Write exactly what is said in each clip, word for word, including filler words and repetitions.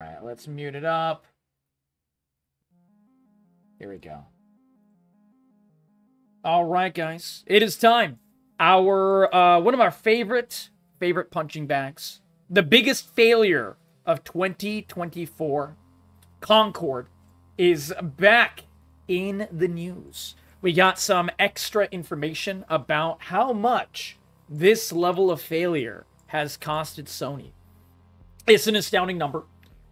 Alright, let's mute it up. Here we go. Alright, guys. It is time. Our, uh, one of our favorite, favorite punching bags. The biggest failure of twenty twenty-four. Concord is back in the news. We got some extra information about how much this level of failure has costed Sony. It's an astounding number.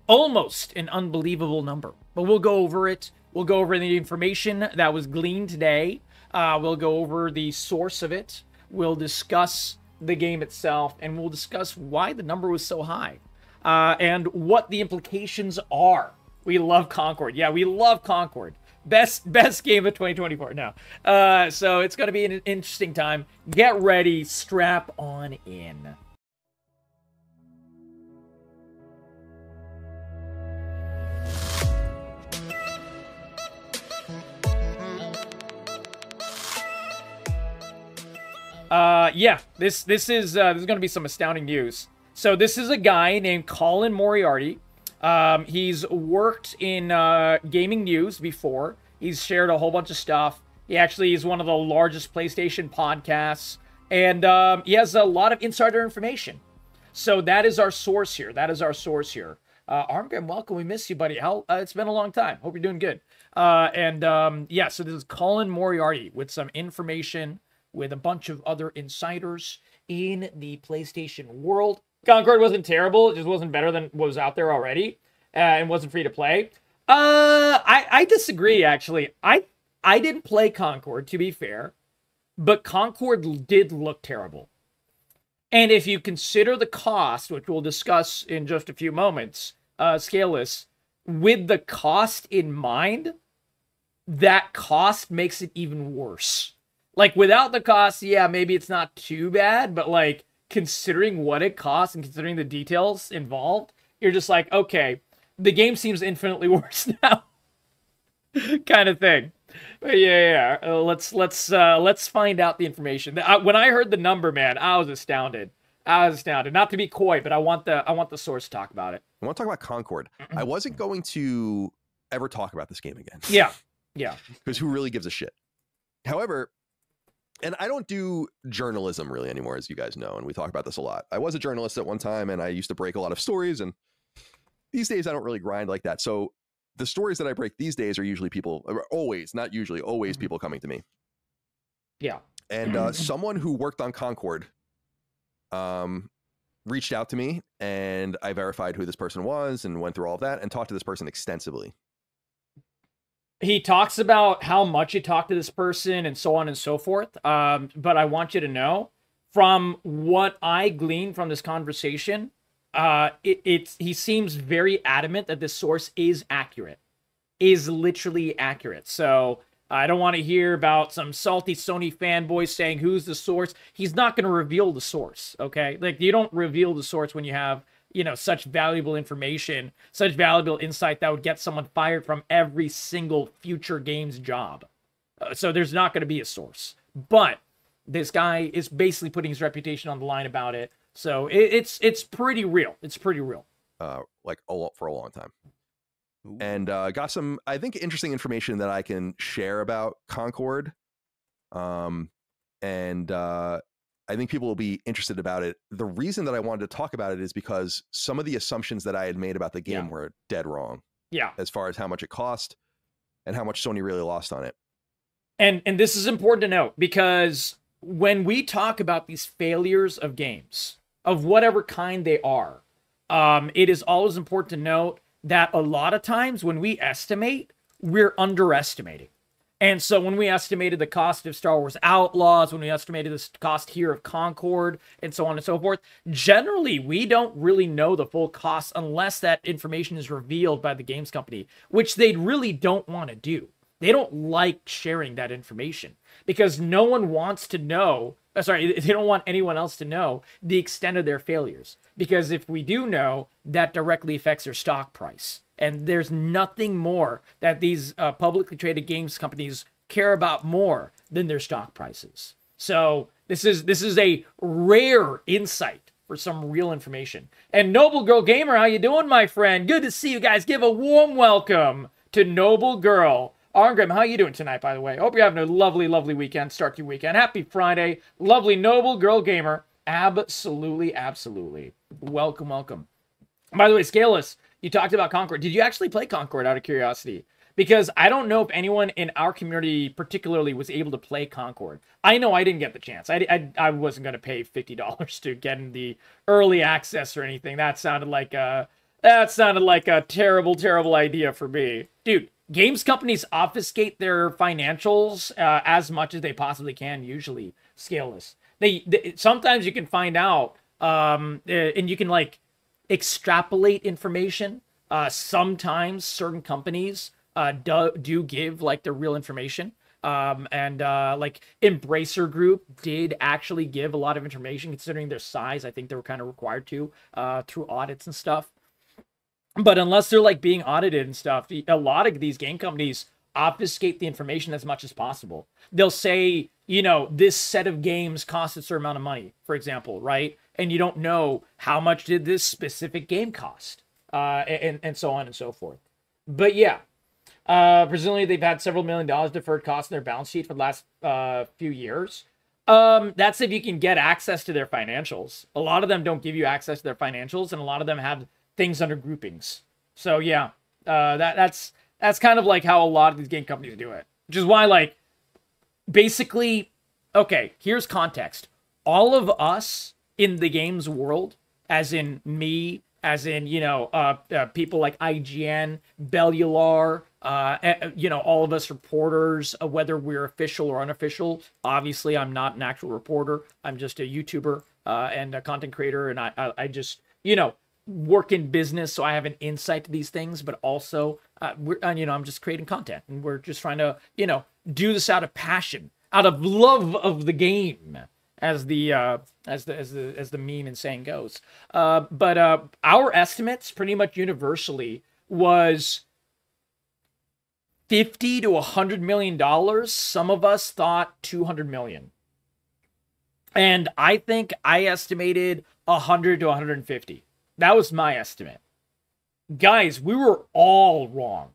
Almost an unbelievable number. But we'll go over it. We'll go over the information that was gleaned today. Uh, we'll go over the source of it. We'll discuss the game itself. And we'll discuss why the number was so high. Uh, and what the implications are. We love Concord. Yeah, we love Concord. Best best game of twenty twenty-four now. Uh, so it's going to be an interesting time. Get ready. Strap on in. Uh, yeah, this this is uh, this is going to be some astounding news. So this is a guy named Colin Moriarty. Um, he's worked in uh, gaming news before. He's shared a whole bunch of stuff. He actually is one of the largest PlayStation podcasts. And um, he has a lot of insider information. So that is our source here. That is our source here. Uh, Armgrim, welcome. We miss you, buddy. How, uh, it's been a long time. Hope you're doing good. Uh, and um, yeah, so this is Colin Moriarty with some information with a bunch of other insiders in the PlayStation world. Concord wasn't terrible. It just wasn't better than what was out there already, uh, and wasn't free to play. Uh, I, I disagree, actually. I I didn't play Concord, to be fair, but Concord did look terrible. And if you consider the cost, which we'll discuss in just a few moments, uh, scaleless, with the cost in mind, that cost makes it even worse. Like, without the cost, yeah, maybe it's not too bad, but, like, considering what it costs and considering the details involved, you're just like, okay, the game seems infinitely worse now, kind of thing. But yeah, yeah. Uh, let's let's uh, let's find out the information. I, when I heard the number, man, I was astounded. I was astounded. Not to be coy, but I want the I want the source to talk about it. I want to talk about Concord. I wasn't going to ever talk about this game again. Yeah, yeah. Because who really gives a shit? However. And I don't do journalism really anymore, as you guys know, and we talk about this a lot. I was a journalist at one time, and I used to break a lot of stories, and these days I don't really grind like that. So the stories that I break these days are usually people, are always, not usually, always people coming to me. Yeah. And uh, someone who worked on Concord um, reached out to me, and I verified who this person was and went through all of that and talked to this person extensively. He talks about how much he talked to this person and so on and so forth. Um, but I want you to know, from what I gleaned from this conversation, uh, it, it's he seems very adamant that this source is accurate, is literally accurate. So I don't want to hear about some salty Sony fanboy saying who's the source. He's not going to reveal the source, okay? Like, you don't reveal the source when you have, you know, such valuable information, such valuable insight that would get someone fired from every single future game's job. Uh, so there's not going to be a source. But this guy is basically putting his reputation on the line about it. So it, it's it's pretty real. It's pretty real. Uh, like a lot, for a long time. Ooh. And uh, got some, I think, interesting information that I can share about Concord. Um, and uh, I think people will be interested about it. The reason that I wanted to talk about it is because some of the assumptions that I had made about the game yeah. were dead wrong. Yeah. As far as how much it cost and how much Sony really lost on it. And and this is important to note, because when we talk about these failures of games, of whatever kind they are, um, it is always important to note that a lot of times when we estimate, we're underestimating. And so when we estimated the cost of Star Wars Outlaws, when we estimated the cost here of Concord, and so on and so forth, generally, we don't really know the full cost unless that information is revealed by the games company, which they really don't want to do. They don't like sharing that information because no one wants to know, sorry, they don't want anyone else to know the extent of their failures. Because if we do know, that directly affects their stock price. And there's nothing more that these uh, publicly traded games companies care about more than their stock prices. So this is this is a rare insight for some real information. And Noble Girl Gamer, how you doing, my friend? Good to see you guys. Give a warm welcome to Noble Girl. Arngrim, how you doing tonight, by the way? Hope you're having a lovely, lovely weekend. Start your weekend. Happy Friday. Lovely Noble Girl Gamer. Absolutely, absolutely. Welcome, welcome. By the way, Scaleless, you talked about Concord. Did you actually play Concord, out of curiosity? Because I don't know if anyone in our community particularly was able to play Concord. I know I didn't get the chance. I, I, I wasn't going to pay fifty dollars to get in the early access or anything. That sounded like a, that sounded like a terrible, terrible idea for me. Dude, games companies obfuscate their financials uh, as much as they possibly can, usually, Scaleless. They, they sometimes you can find out, um, and you can, like, extrapolate information. Uh, sometimes certain companies... Uh, do, do give, like, the real information. Um, and, uh, like, Embracer Group did actually give a lot of information, considering their size. I think they were kind of required to uh, through audits and stuff. But unless they're, like, being audited and stuff, a lot of these game companies obfuscate the information as much as possible. They'll say, you know, this set of games cost a certain amount of money, for example, right? And you don't know how much did this specific game cost, uh, and, and so on and so forth. But, yeah. Uh, presumably, they've had several million dollars deferred costs in their balance sheet for the last uh, few years. Um, that's if you can get access to their financials. A lot of them don't give you access to their financials, and a lot of them have things under groupings. So yeah, uh, that that's that's kind of like how a lot of these game companies do it. Which is why, like, basically, okay, here's context. All of us in the games world, as in me, as in, you know, uh, uh, people like I G N, Bellular, Uh, you know, all of us reporters, uh, whether we're official or unofficial. Obviously, I'm not an actual reporter. I'm just a YouTuber uh, and a content creator. And I, I, I just, you know, work in business. So I have an insight to these things. But also, uh, we're, and, you know, I'm just creating content. And we're just trying to, you know, do this out of passion, out of love of the game, as the uh, as the as the as the meme and saying goes. Uh, but uh, our estimates pretty much universally was fifty to one hundred million dollars. Some of us thought two hundred million. And I think I estimated one hundred to one hundred fifty. That was my estimate. Guys, we were all wrong.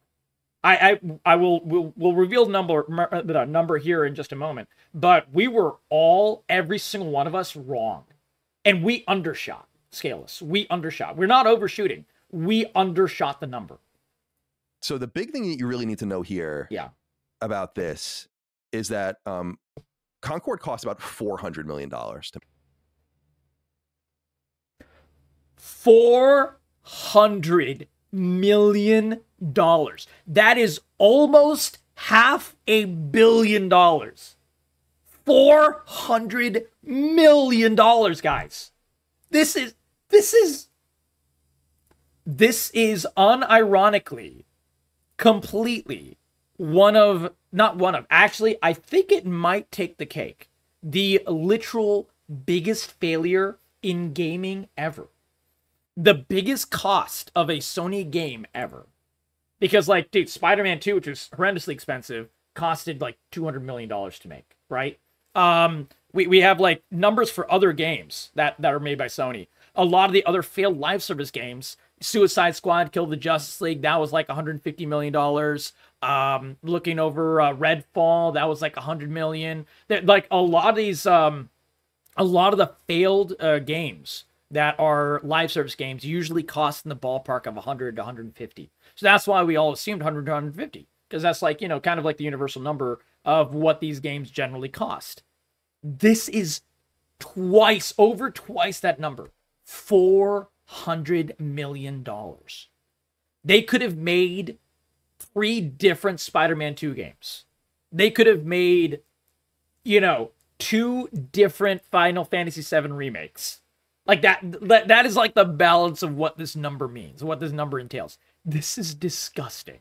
I I, I will will will reveal number the number here in just a moment, but we were all, every single one of us, wrong. And we undershot, Scaleless. We undershot. We're not overshooting. We undershot the number. So the big thing that you really need to know here, yeah, about this is that um, Concord cost about four hundred million dollars. To four hundred million dollars. That is almost half a billion dollars. four hundred million dollars, guys. This is, this is, this is unironically... completely one of, not one of, actually, I think it might take the cake. The literal biggest failure in gaming ever. The biggest cost of a Sony game ever. Because, like, dude, Spider-Man two, which was horrendously expensive, costed like two hundred million dollars to make, right? Um, we, we have, like, numbers for other games that, that are made by Sony. A lot of the other failed live service games, Suicide Squad, Kill the Justice League, that was like one hundred fifty million dollars. Um, looking over uh, Redfall, that was like one hundred million dollars. They're, like, a lot of these, um, a lot of the failed uh, games that are live service games usually cost in the ballpark of one hundred to one hundred fifty. So that's why we all assumed one hundred to one hundred fifty, because that's, like, you know, kind of like the universal number of what these games generally cost. This is twice, over twice that number. four hundred million dollars. They could have made three different Spider-Man two games. They could have made, you know, two different Final Fantasy seven remakes. Like, that, that that is, like, the balance of what this number means, what this number entails. This is disgusting.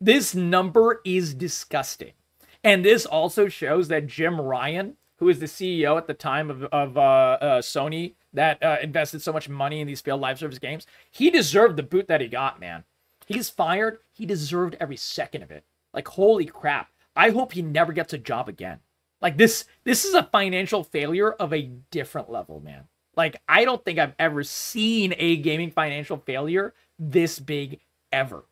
This number is disgusting. And this also shows that Jim Ryan, who is the C E O at the time of, of uh, uh, Sony, that uh, invested so much money in these failed live service games, he deserved the boot that he got, man. He's fired. He deserved every second of it. Like, holy crap. I hope he never gets a job again. Like, this, this is a financial failure of a different level, man. Like, I don't think I've ever seen a gaming financial failure this big ever.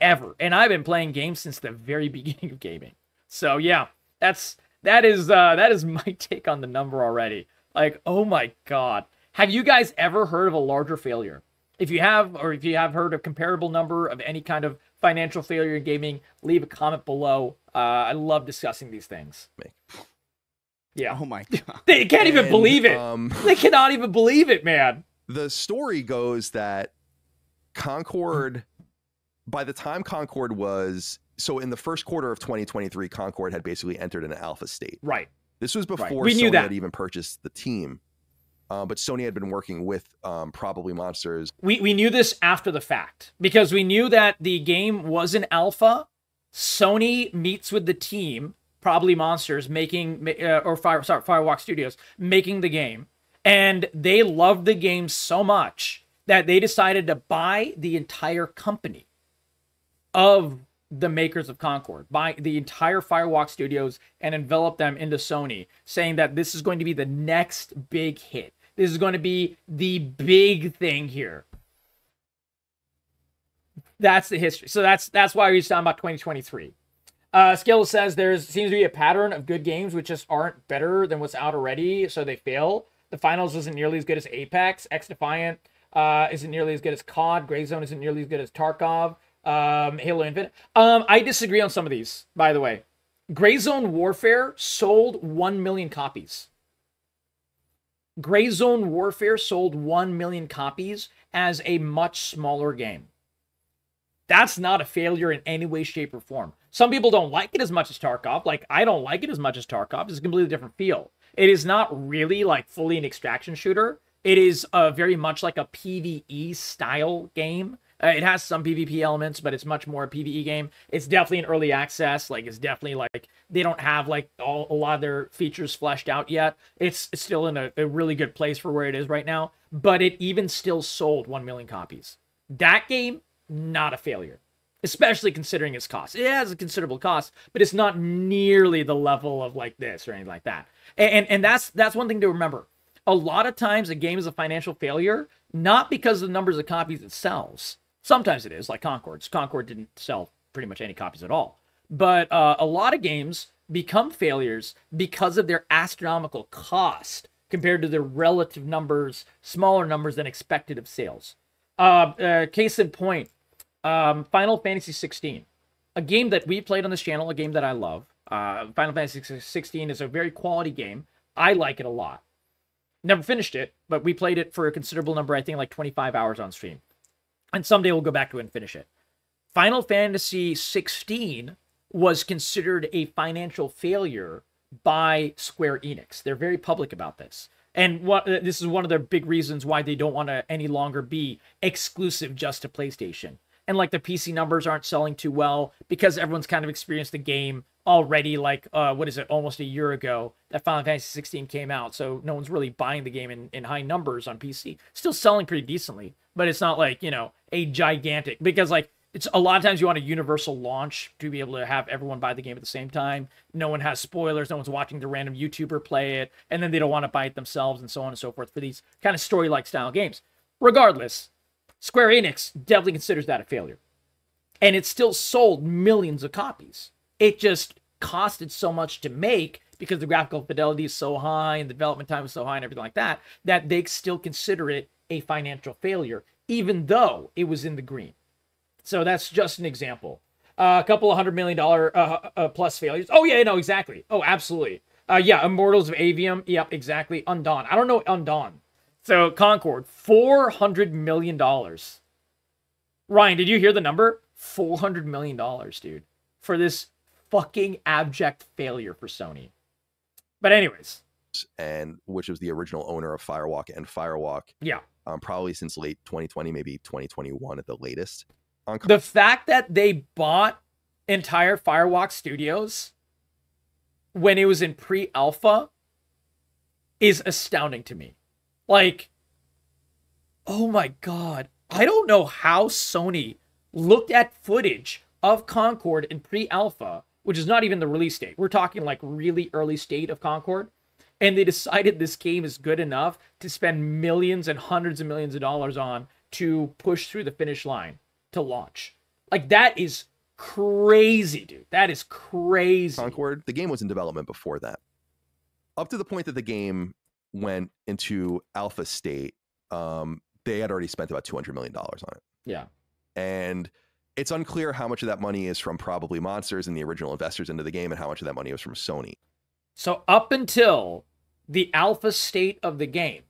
Ever. And I've been playing games since the very beginning of gaming. So, yeah, that's that is uh, that is my take on the number already. Like, oh, my God. Have you guys ever heard of a larger failure? If you have, or if you have heard a comparable number of any kind of financial failure in gaming, leave a comment below. Uh, I love discussing these things. Yeah. Oh, my God. They can't even and, believe it. Um, they cannot even believe it, man. The story goes that Concord, by the time Concord was... So in the first quarter of twenty twenty-three, Concord had basically entered an alpha state. Right. This was before right. Sony that. had even purchased the team. Uh, but Sony had been working with um, ProbablyMonsters. We, we knew this after the fact, because we knew that the game was an alpha. Sony meets with the team, ProbablyMonsters, making, uh, or Fire, sorry, Firewalk Studios, making the game. And they loved the game so much that they decided to buy the entire company of the makers of Concord, buy the entire Firewalk Studios and envelop them into Sony, saying that this is going to be the next big hit. This is going to be the big thing here. That's the history. So that's that's why we was talking about twenty twenty-three. Uh, Skill says there seems to be a pattern of good games which just aren't better than what's out already, so they fail. The Finals isn't nearly as good as Apex. X-Defiant uh, isn't nearly as good as C O D. Gray Zone isn't nearly as good as Tarkov. Um, Halo Infinite. Um, I disagree on some of these, by the way. Gray Zone Warfare sold one million copies. Gray Zone Warfare sold one million copies as a much smaller game. That's not a failure in any way, shape, or form. Some people don't like it as much as Tarkov. Like, I don't like it as much as Tarkov. It's a completely different feel. It is not really, like, fully an extraction shooter. It is uh, very much like a P V E-style game. Uh, it has some P V P elements, but it's much more a P V E game. It's definitely an early access. Like, it's definitely like they don't have like all, a lot of their features fleshed out yet. It's, it's still in a, a really good place for where it is right now, but it even still sold one million copies. That game, not a failure, especially considering its cost. It has a considerable cost, but it's not nearly the level of like this or anything like that. And, and, and that's, that's one thing to remember. A lot of times a game is a financial failure, not because of the numbers of copies it sells. Sometimes it is, like Concord. Concord didn't sell pretty much any copies at all. But uh, a lot of games become failures because of their astronomical cost compared to their relative numbers, smaller numbers than expected of sales. Uh, uh, case in point, um, Final Fantasy sixteen, a game that we played on this channel, a game that I love. Uh, Final Fantasy sixteen is a very quality game. I like it a lot. Never finished it, but we played it for a considerable number, I think like twenty-five hours on stream. And someday we'll go back to it and finish it. Final Fantasy sixteen was considered a financial failure by Square Enix. They're very public about this. And what, this is one of their big reasons why they don't want to any longer be exclusive just to PlayStation. And like the P C numbers aren't selling too well because everyone's kind of experienced the game already, like, uh, what is it, almost a year ago that Final Fantasy sixteen came out. So no one's really buying the game in, in high numbers on P C. Still selling pretty decently, but it's not like, you know, a gigantic, because like it's a lot of times you want a universal launch to be able to have everyone buy the game at the same time. No one has spoilers. No one's watching the random YouTuber play it. And then they don't want to buy it themselves and so on and so forth for these kind of story-like style games. Regardless, Square Enix definitely considers that a failure. And it still sold millions of copies. It just costed so much to make because the graphical fidelity is so high and the development time is so high and everything like that, that they still consider it a financial failure, even though it was in the green. So that's just an example. Uh, a couple of hundred million dollar uh, uh, plus failures. Oh, yeah, no, exactly. Oh, absolutely. Uh, yeah, Immortals of Avium. Yep, exactly. Undawn. I don't know Undawn. So Concord, four hundred million dollars. Ryan, did you hear the number? four hundred million dollars, dude, for this fucking abject failure for Sony. But anyways. And which was the original owner of Firewalk and Firewalk. Yeah. Um, probably since late twenty twenty, maybe twenty twenty-one at the latest. On the fact that they bought entire Firewalk Studios when it was in pre-alpha is astounding to me. Like, oh my God. I don't know how Sony looked at footage of Concord in pre-alpha, which is not even the release date. We're talking like really early state of Concord. and they decided this game is good enough to spend millions and hundreds of millions of dollars on to push through the finish line to launch. Like, that is crazy, dude. That is crazy. Concord, the game was in development before that. Up to the point that the game went into alpha state, um, they had already spent about two hundred million dollars on it. Yeah. And it's unclear how much of that money is from ProbablyMonsters and the original investors into the game and how much of that money was from Sony. So up until the alpha state of the game,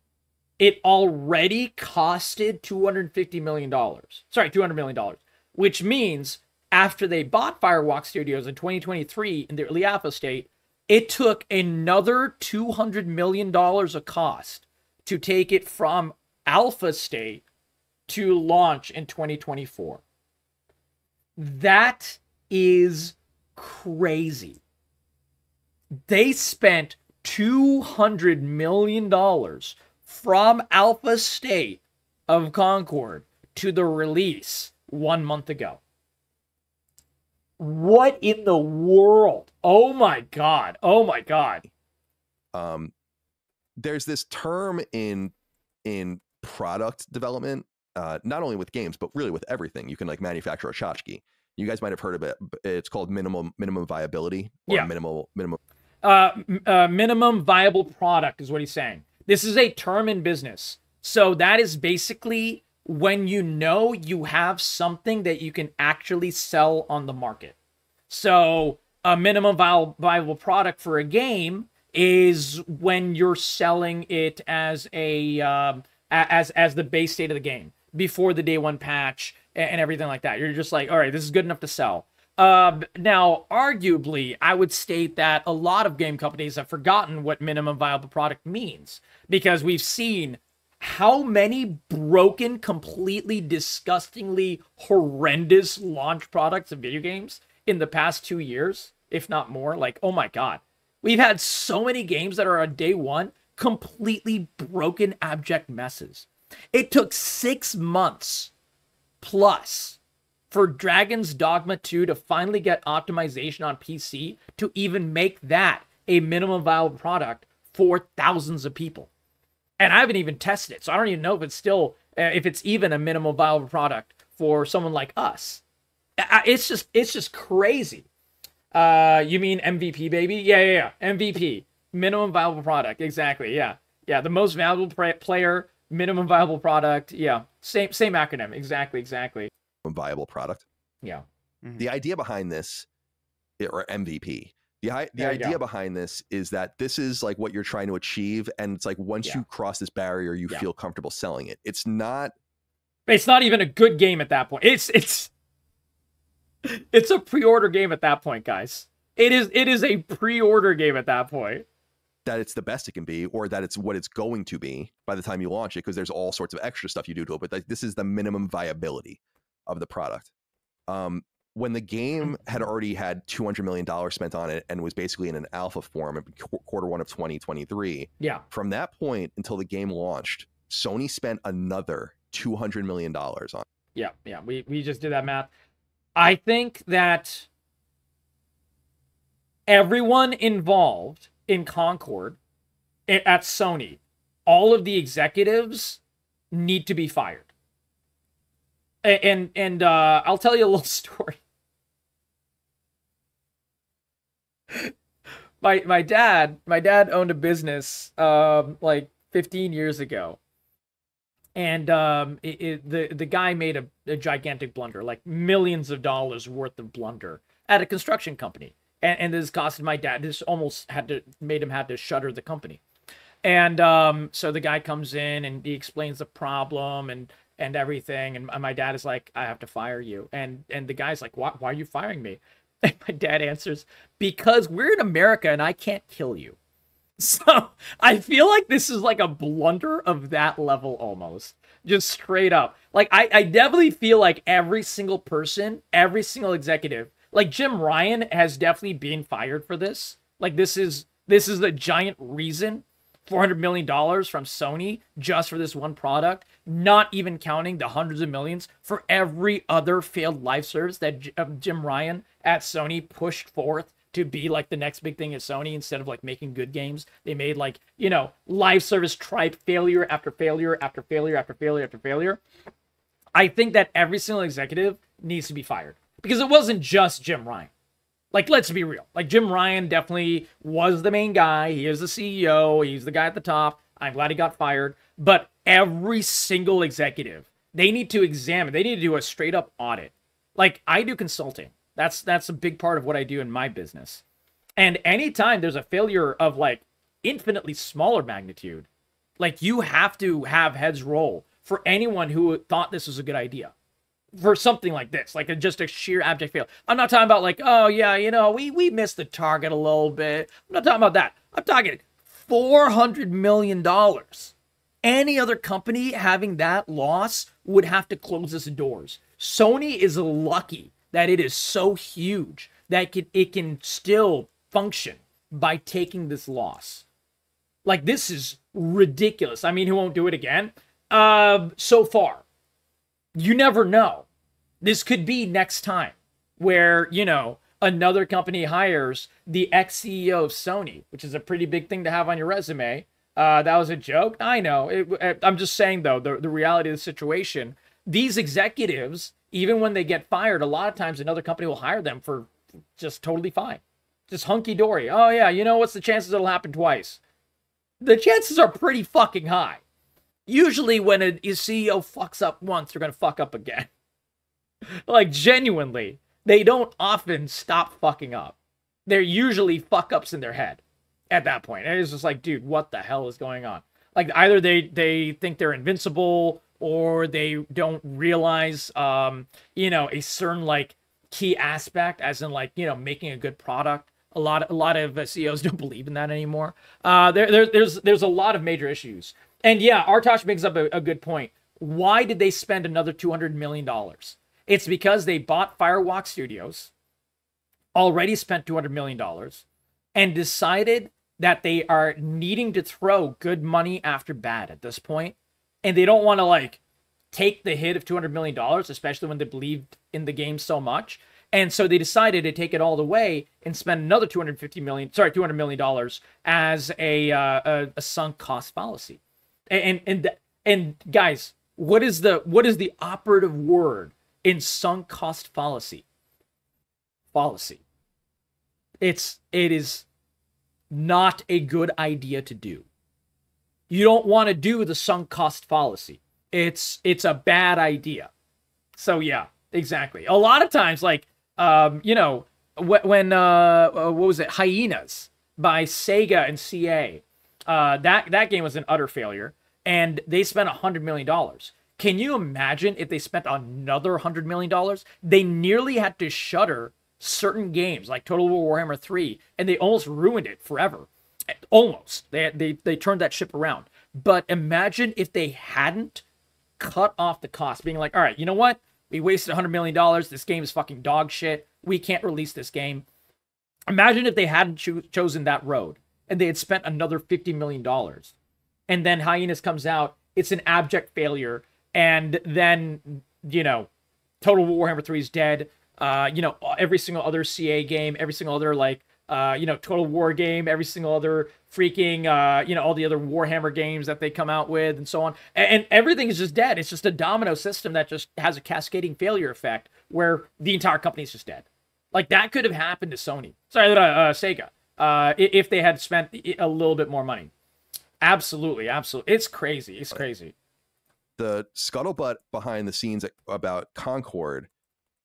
it already costed two hundred fifty million dollars. Sorry, two hundred million dollars, which means after they bought Firewalk Studios in twenty twenty-three in the early alpha state, it took another two hundred million dollars of cost to take it from alpha state to launch in twenty twenty-four. That is crazy. They spent two hundred million dollars from alpha state of Concord to the release one month ago. What in the world? Oh my God. Oh my God. Um, there's this term in, in product development, uh, not only with games, but really with everything. You can like manufacture a tchotchke. You guys might have heard of it. It's called minimum minimum viability. Or yeah. Minimal, minimum. Uh, uh, minimum viable product is what he's saying. This is a term in business. So that is basically when you know you have something that you can actually sell on the market. So a minimum viable product for a game is when you're selling it as a um, as as the base state of the game before the day one patch and everything like that. You're just like, all right, this is good enough to sell. Uh, now, arguably, I would state that a lot of game companies have forgotten what minimum viable product means, because we've seen how many broken, completely, disgustingly horrendous launch products of video games in the past two years, if not more. Like, oh my God, we've had so many games that are on day one, completely broken, abject messes. It took six months plus for Dragon's Dogma two to finally get optimization on P C to even make that a minimum viable product for thousands of people. And I haven't even tested it, so I don't even know if it's still, uh, if it's even a minimum viable product for someone like us. I, it's just, it's just crazy. Uh, you mean M V P, baby? Yeah, yeah, yeah. M V P, minimum viable product. Exactly. Yeah, yeah. The most valuable player, minimum viable product. Yeah, same, same acronym. Exactly, exactly. Viable product. Yeah. Mm-hmm. The idea behind this, or M V P. The, the idea behind this is that this is like what you're trying to achieve. And it's like, once yeah. you cross this barrier, you yeah. feel comfortable selling it. It's not, it's not even a good game at that point. It's, it's, it's a pre-order game at that point, guys. It is, it is a pre-order game at that point. That it's the best it can be, or that it's what it's going to be by the time you launch it. Cause there's all sorts of extra stuff you do to it, but like, this is the minimum viability of the product. Um, When the game had already had two hundred million dollars spent on it and was basically in an alpha form in quarter one of twenty twenty-three, yeah. from that point until the game launched, Sony spent another two hundred million dollars on it. Yeah, yeah, we, we just did that math. I think that everyone involved in Concord at Sony, all of the executives need to be fired. And, and uh, I'll tell you a little story. My my dad, my dad owned a business um, like fifteen years ago, and um, it, it, the the guy made a, a gigantic blunder, like millions of dollars worth of blunder at a construction company, and, and this costed my dad. This almost had to made him had to shutter the company, and um, so the guy comes in and he explains the problem and. And everything, and my dad is like, I have to fire you. And and the guy's like, why, why are you firing me? And my dad answers, because we're in America and I can't kill you. So I feel like this is like a blunder of that level almost. Just straight up. Like, I, I definitely feel like every single person, every single executive, like Jim Ryan has definitely been fired for this. Like, this is this is the giant reason. four hundred million dollars from Sony just for this one product, not even counting the hundreds of millions for every other failed live service that Jim Ryan at Sony pushed forth to be like the next big thing at Sony. Instead of like making good games, they made like, you know, live service tribe failure after failure after failure after failure after failure. I think that every single executive needs to be fired, because it wasn't just Jim Ryan. Like, let's be real. Like, Jim Ryan definitely was the main guy. He is the C E O. He's the guy at the top. I'm glad he got fired. But every single executive, they need to examine. They need to do a straight up audit. Like, I do consulting. That's that's a big part of what I do in my business. And anytime there's a failure of like infinitely smaller magnitude, like, you have to have heads roll for anyone who thought this was a good idea for something like this, like a, just a sheer abject fail. I'm not talking about like, oh yeah, you know, we, we missed the target a little bit. I'm not talking about that. I'm talking four hundred million dollars. Any other company having that loss would have to close its doors. Sony is lucky that it is so huge that it can still function by taking this loss. Like, this is ridiculous. I mean, who won't do it again? Uh, so far, you never know. This could be next time where, you know, another company hires the ex-C E O of Sony, which is a pretty big thing to have on your resume. Uh, that was a joke. I know. It, I'm just saying, though, the, the reality of the situation, these executives, even when they get fired, a lot of times another company will hire them for just totally fine. Just hunky-dory. Oh, yeah, you know, what's the chances it'll happen twice? The chances are pretty fucking high. Usually when a C E O fucks up once, they're going to fuck up again. Like, genuinely, they don't often stop fucking up. They're usually fuck-ups in their head at that point. And it's just like, dude, what the hell is going on? Like, either they, they think they're invincible, or they don't realize, um, you know, a certain, like, key aspect, as in, like, you know, making a good product. A lot, a lot of C E Os don't believe in that anymore. Uh, there, there, there's, there's a lot of major issues. And yeah, Artosh brings up a, a good point. Why did they spend another two hundred million dollars? It's because they bought Firewalk Studios, already spent two hundred million dollars, and decided that they are needing to throw good money after bad at this point. And they don't want to, like, take the hit of two hundred million dollars, especially when they believed in the game so much. And so they decided to take it all the way and spend another two hundred fifty million dollars, sorry, two hundred million dollars as a, uh, a, a sunk cost fallacy. And, and, and guys, what is the, what is the operative word in sunk cost fallacy? Fallacy. It's, it is not a good idea to do. You don't want to do the sunk cost fallacy. It's, it's a bad idea. So yeah, exactly. A lot of times, like, um, you know, wh when, uh, what was it? Hyenas by Sega and C A. Uh, that, that game was an utter failure, and they spent one hundred million dollars. Can you imagine if they spent another one hundred million dollars? They nearly had to shutter certain games, like Total War Warhammer three, and they almost ruined it forever. Almost. They, they, they turned that ship around. But imagine if they hadn't cut off the cost, being like, all right, you know what? We wasted one hundred million dollars. This game is fucking dog shit. We can't release this game. Imagine if they hadn't cho- chosen that road, and they had spent another fifty million dollars. And then Hyenas comes out, it's an abject failure, and then, you know, Total War Warhammer three is dead, uh, you know, every single other C A game, every single other, like, uh, you know, Total War game, every single other freaking, uh, you know, all the other Warhammer games that they come out with, and so on. And, and everything is just dead. It's just a domino system that just has a cascading failure effect where the entire company is just dead. Like, that could have happened to Sony. Sorry, uh, uh, Sega. Uh, if they had spent a little bit more money. Absolutely, absolutely. It's crazy. It's crazy. The scuttlebutt behind the scenes about Concord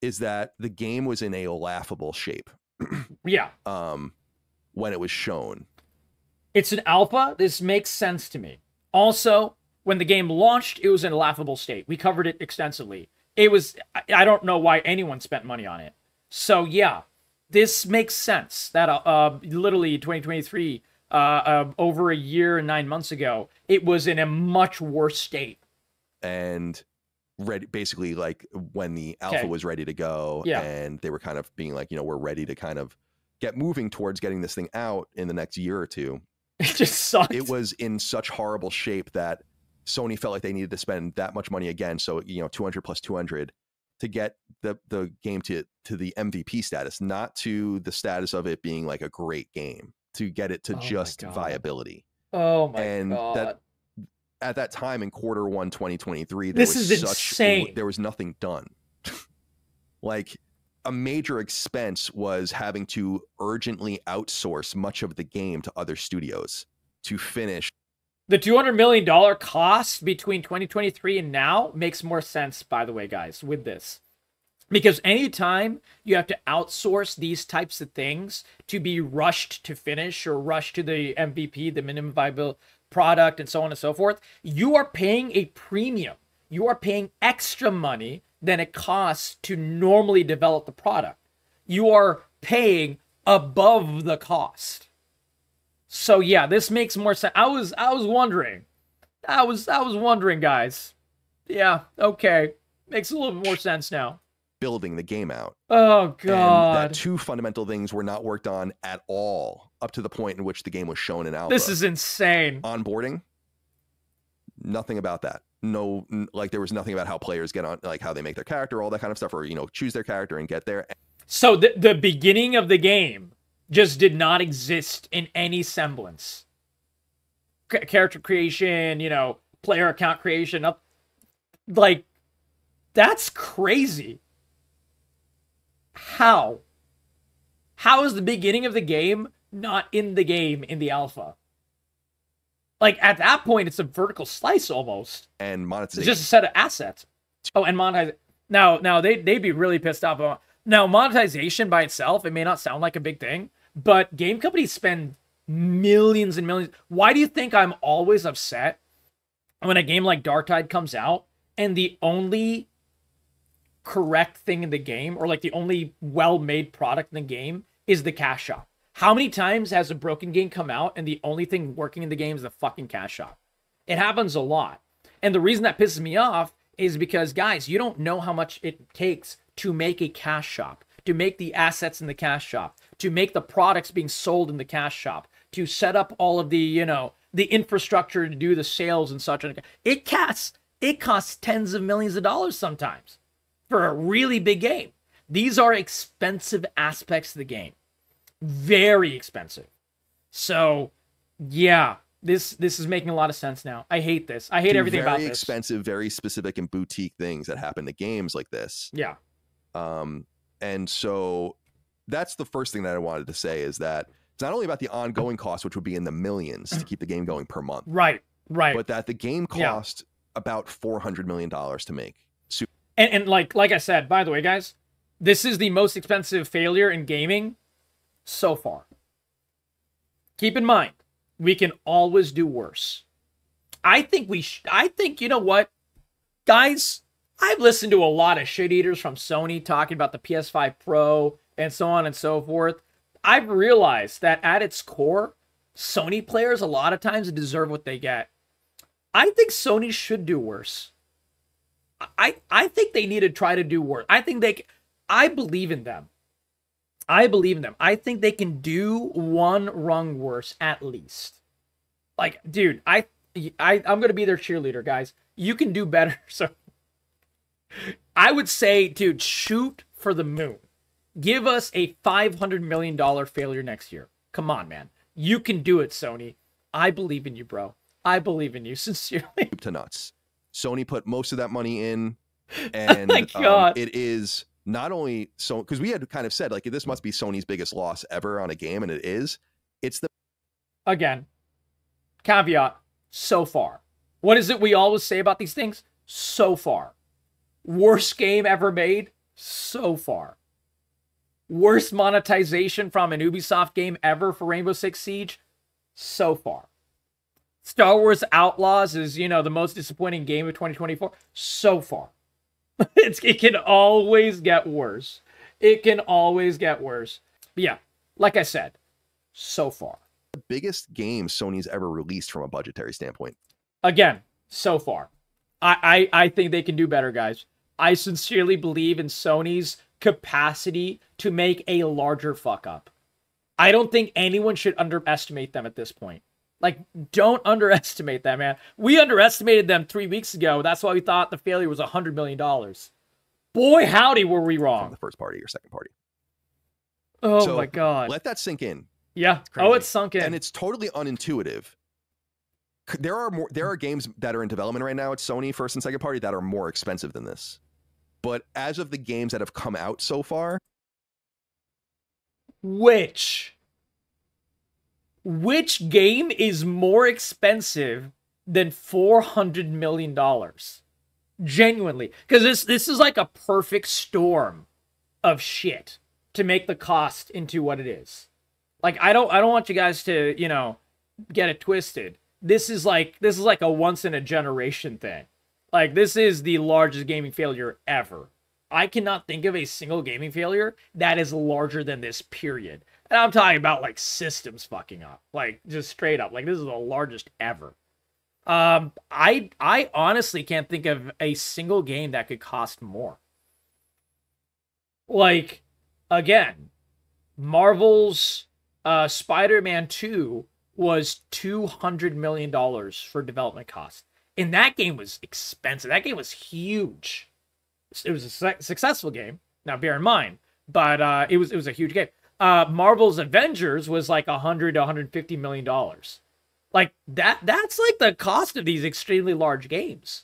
is that the game was in a laughable shape. Yeah. Um, when it was shown. It's an alpha. This makes sense to me. Also, when the game launched, it was in a laughable state. We covered it extensively. It was, I don't know why anyone spent money on it. So, yeah. This makes sense that uh, literally twenty twenty-three, uh, uh, over a year and nine months ago, it was in a much worse state. And ready, basically, like, when the alpha okay. was ready to go, yeah. and they were kind of being like, you know, we're ready to kind of get moving towards getting this thing out in the next year or two. It just sucked. It was in such horrible shape that Sony felt like they needed to spend that much money again. So, you know, two hundred plus two hundred to get the the game to to the M V P status, not to the status of it being like a great game, to get it to oh just viability. Oh my and god! And that at that time in quarter one, twenty twenty-three, there this was is such, insane. There was nothing done. Like a major expense was having to urgently outsource much of the game to other studios to finish. The two hundred million dollars cost between twenty twenty-three and now makes more sense, by the way, guys, with this. Because anytime you have to outsource these types of things to be rushed to finish or rushed to the M V P, the minimum viable product, and so on and so forth, you are paying a premium. You are paying extra money than it costs to normally develop the product. You are paying above the cost. So yeah, this makes more sense. I was I was wondering. I was I was wondering, guys. Yeah, okay. Makes a little bit more sense now. Building the game out. Oh god. And that two fundamental things were not worked on at all up to the point in which the game was shown in alpha. This is insane. Onboarding? Nothing about that. No, like there was nothing about how players get on, like how they make their character, all that kind of stuff, or you know, choose their character and get there. So the the beginning of the game just did not exist in any semblance. C character creation, you know, player account creation, up like that's crazy. How? How is the beginning of the game not in the game in the alpha? Like at that point, it's a vertical slice almost. And monetization. It's just a set of assets. Oh, and monetize. Now, now they they'd be really pissed off about. Now, monetization by itself, it may not sound like a big thing. But game companies spend millions and millions. Why do you think I'm always upset when a game like Darktide comes out and the only correct thing in the game, or like the only well-made product in the game, is the cash shop? How many times has a broken game come out and the only thing working in the game is the fucking cash shop? It happens a lot. And the reason that pisses me off is because, guys, you don't know how much it takes to make a cash shop, to make the assets in the cash shop, to make the products being sold in the cash shop, to set up all of the, you know, the infrastructure to do the sales and such. It costs, it costs tens of millions of dollars sometimes for a really big game. These are expensive aspects of the game. Very expensive. So, yeah, this this is making a lot of sense now. I hate this. I hate everything about this. Very expensive, very specific and boutique things that happen to games like this. Yeah. Um, and so that's the first thing that I wanted to say, is that it's not only about the ongoing cost, which would be in the millions to keep the game going per month. Right, right. But that the game cost yeah. about four hundred million dollars to make. So and and like, like I said, by the way, guys, this is the most expensive failure in gaming so far. Keep in mind, we can always do worse. I think we sh I think, you know what, guys, I've listened to a lot of shit eaters from Sony talking about the P S five Pro and so on and so forth. I've realized that at its core, Sony players a lot of times deserve what they get. I think Sony should do worse. I, I think they need to try to do worse. I think they, I believe in them. I believe in them. I think they can do one rung worse at least. Like, dude, I, I, I'm going to be their cheerleader, guys. You can do better. So I would say, dude, shoot for the moon. Give us a five hundred million dollar failure next year. Come on, man. You can do it, Sony. I believe in you, bro. I believe in you, sincerely. To nuts. Sony put most of that money in, and oh God. Um, it is not only so, because we had kind of said, like, this must be Sony's biggest loss ever on a game, and it is. It's the... Again, caveat, so far. What is it we always say about these things? So far. Worst game ever made? So far. Worst monetization from an Ubisoft game ever for Rainbow Six Siege? So far. Star Wars Outlaws is, you know, the most disappointing game of twenty twenty-four? So far. It's, it can always get worse. It can always get worse. But yeah, like I said, so far. The biggest game Sony's ever released from a budgetary standpoint. Again, so far. I, I, I think they can do better, guys. I sincerely believe in Sony's capacity to make a larger fuck up. I don't think anyone should underestimate them at this point. Like, don't underestimate that, man. We underestimated them three weeks ago. That's why we thought the failure was one hundred million dollars. boy, howdy, were we wrong. From the first party or second party. Oh so my God. Let that sink in. Yeah. It's oh, it's sunk in. And it's totally unintuitive. There are more. There are games that are in development right now at Sony first and second party that are more expensive than this. But as of the games that have come out so far, which which game is more expensive than four hundred million dollars? Genuinely, because this this is like a perfect storm of shit to make the cost into what it is. Like, I don't I don't want you guys to, you know, get it twisted. This is like this is like a once in a generation thing. Like, this is the largest gaming failure ever. I cannot think of a single gaming failure that is larger than this, period. And I'm talking about, like, systems fucking up. Like, just straight up. Like, this is the largest ever. Um, I I honestly can't think of a single game that could cost more. Like, again, Marvel's uh, Spider-Man two was two hundred million dollars for development costs. And that game was expensive. That game was huge. It was a su successful game. Now, bear in mind, but uh, it was it was a huge game. Uh, Marvel's Avengers was like a hundred to a hundred fifty million dollars. Like that. That's like the cost of these extremely large games.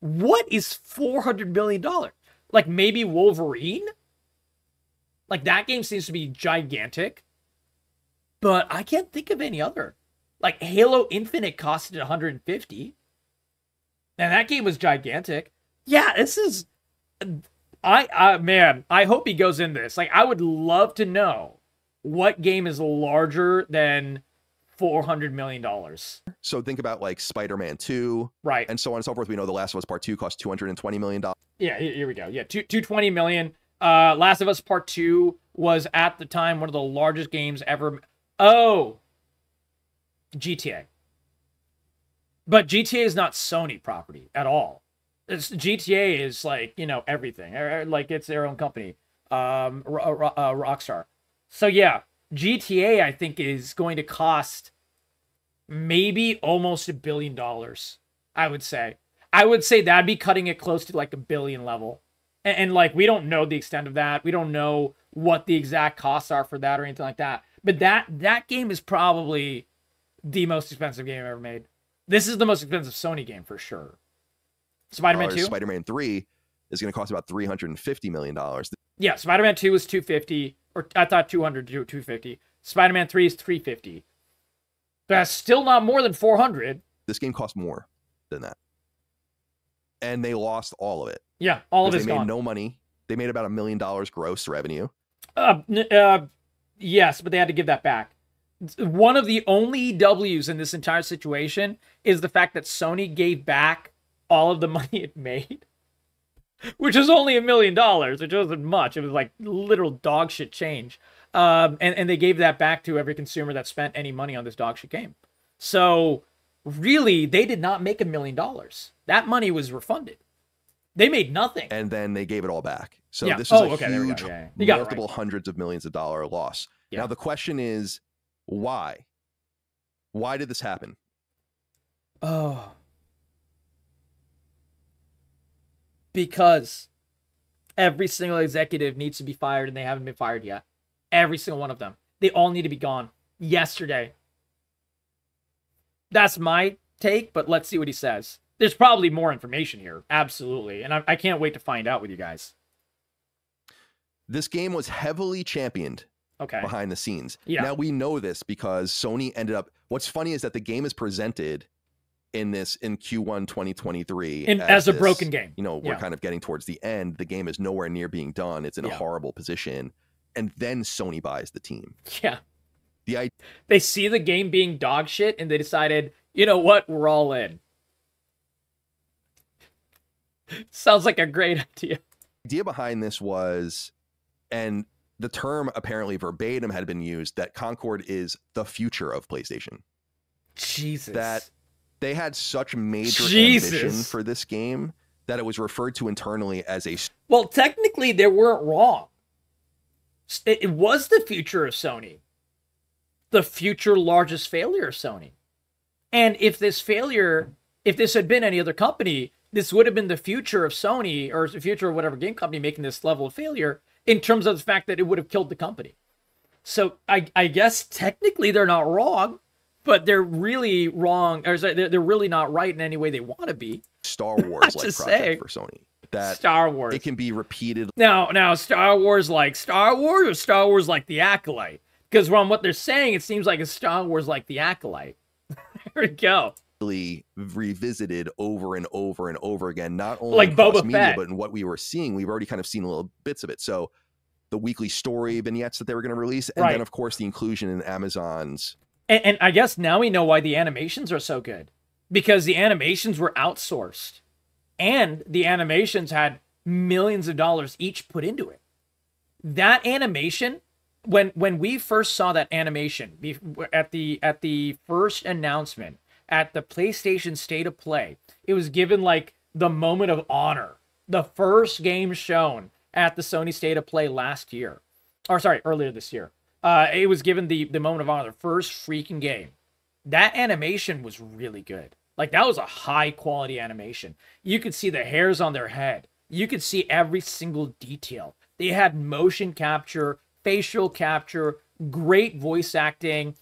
What is four hundred million dollars? Like maybe Wolverine. Like that game seems to be gigantic, but I can't think of any other. Like Halo Infinite costed a hundred fifty. And that game was gigantic. Yeah, this is... I, I man, I hope he goes in this. Like, I would love to know what game is larger than four hundred million dollars. So think about, like, Spider-Man two. Right. And so on and so forth. We know The Last of Us Part two cost two hundred twenty million dollars. Yeah, here we go. Yeah, two hundred twenty million dollars. Uh, Last of Us Part two was, at the time, one of the largest games ever... Oh! G T A. But G T A is not Sony property at all. It's, G T A is like, you know, everything. Like, it's their own company, um, uh, Rockstar. So, yeah, G T A, I think, is going to cost maybe almost a billion dollars, I would say. I would say that'd be cutting it close to, like, a billion level. And, and, like, we don't know the extent of that. We don't know what the exact costs are for that or anything like that. But that that game is probably the most expensive game ever made. This is the most expensive Sony game for sure. Spider-Man two? Spider-Man three is going to cost about three hundred fifty million dollars. Yeah, Spider-Man two was two hundred fifty dollars, or I thought two hundred to two hundred fifty dollars. Spider-Man three is three hundred fifty dollars. That's still not more than four hundred dollars. This game cost more than that. And they lost all of it. Yeah, all of it's gone. They made no money. They made about a million dollars gross revenue. Uh, uh, yes, but they had to give that back. One of the only W's in this entire situation is the fact that Sony gave back all of the money it made, which was only a million dollars, which wasn't much. It was like literal dog shit change. Um, and, and they gave that back to every consumer that spent any money on this dog shit game. So really, they did not make a million dollars. That money was refunded. They made nothing. And then they gave it all back. So yeah. This is oh, a okay, huge, yeah, yeah. multiple right. hundreds of millions of dollar loss. Yeah. Now, the question is, Why? Why did this happen? Oh. Because every single executive needs to be fired, and they haven't been fired yet. Every single one of them. They all need to be gone. Yesterday. That's my take, but let's see what he says. There's probably more information here. Absolutely. And I, I can't wait to find out with you guys. This game was heavily championed. Okay. Behind the scenes. Yeah. Now we know this because Sony ended up. What's funny is that the game is presented in this in Q one twenty twenty-three and as, as a this, broken game. You know, we're yeah. kind of getting towards the end. The game is nowhere near being done. It's in yeah. a horrible position. And then Sony buys the team. Yeah. The idea they see the game being dog shit and they decided, you know what, we're all in. Sounds like a great idea. The idea behind this was, and the term apparently verbatim had been used, that Concord is the future of PlayStation. Jesus. That they had such major Jesus. ambition for this game that it was referred to internally as a... Well, technically, they weren't wrong. It was the future of Sony. The future largest failure of Sony. And if this failure, if this had been any other company, this would have been the future of Sony, or the future of whatever game company making this level of failure, in terms of the fact that it would have killed the company. So I, I guess technically they're not wrong, but they're really wrong. Or sorry, they're, they're really not right in any way they want to be. Star Wars like project say. for Sony. That Star Wars. It can be repeated. Now, now Star Wars like Star Wars or Star Wars like The Acolyte? Because from what they're saying, it seems like a Star Wars like The Acolyte. There we go. Revisited over and over and over again, not only like Boba media, Fett. But in what we were seeing, we've already kind of seen little bits of it. So the weekly story vignettes that they were going to release, and right. then of course the inclusion in Amazon's. And, and I guess now we know why the animations are so good, because the animations were outsourced, and the animations had millions of dollars each put into it. That animation, when when we first saw that animation at the at the first announcement. At the PlayStation State of Play, it was given like the moment of honor, the first game shown at the Sony State of Play last year, or sorry, earlier this year. Uh, it was given the the moment of honor, the first freaking game. That animation was really good. Like that was a high quality animation. You could see the hairs on their head. You could see every single detail. They had motion capture, facial capture, great voice acting.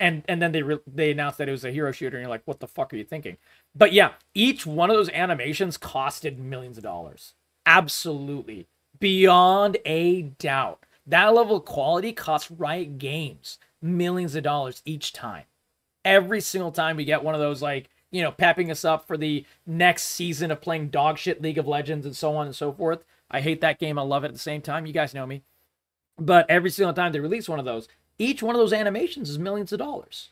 And and then they re they announced that it was a hero shooter, and you're like, what the fuck are you thinking? But yeah, each one of those animations costed millions of dollars. Absolutely. Beyond a doubt. That level of quality costs Riot Games millions of dollars each time. Every single time we get one of those, like, you know, pepping us up for the next season of playing dog shit League of Legends and so on and so forth. I hate that game. I love it at the same time. You guys know me. But every single time they release one of those, each one of those animations is millions of dollars.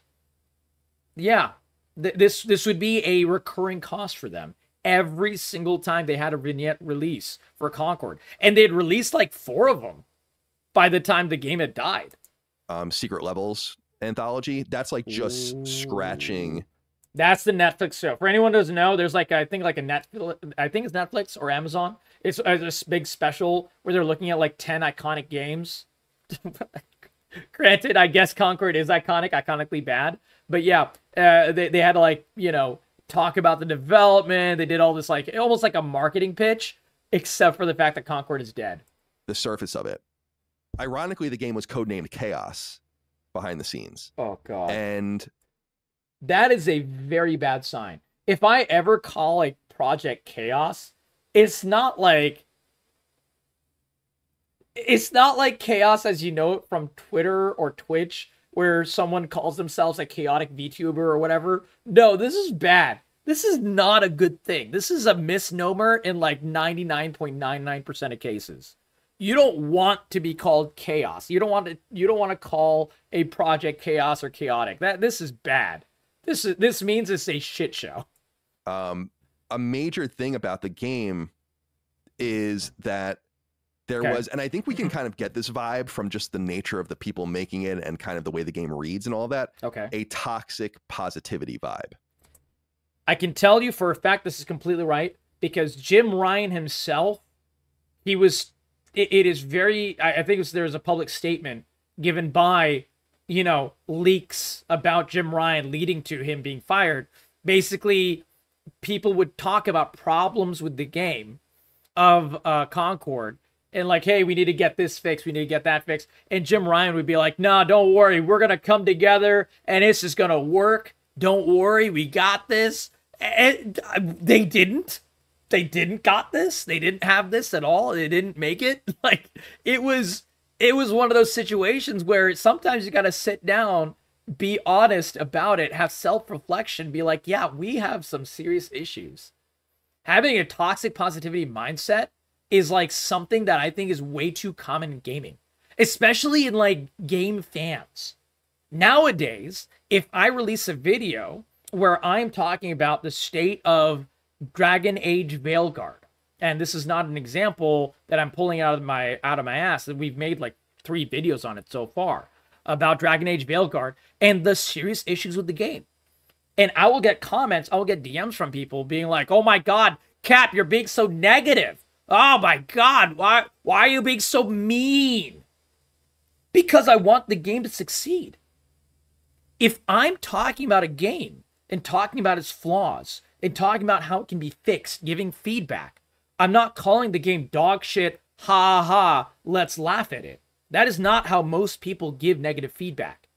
Yeah, th this this would be a recurring cost for them every single time they had a vignette release for Concord, and they'd released like four of them by the time the game had died. Um, Secret Levels anthology. That's like just Ooh. scratching. That's the Netflix show. For anyone who doesn't know, there's like I think like a Netflix. I think it's Netflix or Amazon. It's uh, this big special where they're looking at like ten iconic games. Granted, I guess Concord is iconic, iconically bad. But yeah, uh, they, they had to, like, you know, talk about the development. They did all this, like, almost like a marketing pitch, except for the fact that Concord is dead. The surface of it. Ironically, the game was codenamed Chaos behind the scenes. Oh, God. And that is a very bad sign. If I ever call a project Chaos, it's not like... It's not like Chaos as you know it from Twitter or Twitch, where someone calls themselves a chaotic VTuber or whatever. No, this is bad. This is not a good thing. This is a misnomer in like ninety-nine point nine nine percent of cases. You don't want to be called Chaos. You don't want to. You don't want to call a project Chaos or chaotic. That this is bad. This is this means it's a shit show. Um, a major thing about the game is that. There okay. was, and I think we can kind of get this vibe from just the nature of the people making it and kind of the way the game reads and all that. Okay. A toxic positivity vibe. I can tell you for a fact this is completely right, because Jim Ryan himself, he was, it, it is very, I, I think it was, there was a public statement given by, you know, leaks about Jim Ryan leading to him being fired. Basically, people would talk about problems with the game of uh, Concord. And like, hey, we need to get this fixed. We need to get that fixed. And Jim Ryan would be like, nah, don't worry. We're going to come together and this is going to work. Don't worry. We got this. And they didn't. They didn't got this. They didn't have this at all. They didn't make it. Like, it was it was one of those situations where sometimes you got to sit down, be honest about it, have self-reflection, be like, yeah, we have some serious issues. Having a toxic positivity mindset is like something that I think is way too common in gaming, especially in like game fans. Nowadays, if I release a video where I'm talking about the state of Dragon Age: Veilguard, and this is not an example that I'm pulling out of my out of my ass, that we've made like three videos on it so far about Dragon Age: Veilguard and the serious issues with the game, and I will get comments, I will get D Ms from people being like, "Oh my God, Cap, you're being so negative. Oh my God, why why are you being so mean?" Because I want the game to succeed. If I'm talking about a game and talking about its flaws and talking about how it can be fixed, giving feedback. I'm not calling the game dog shit, ha ha, let's laugh at it. That is not how most people give negative feedback.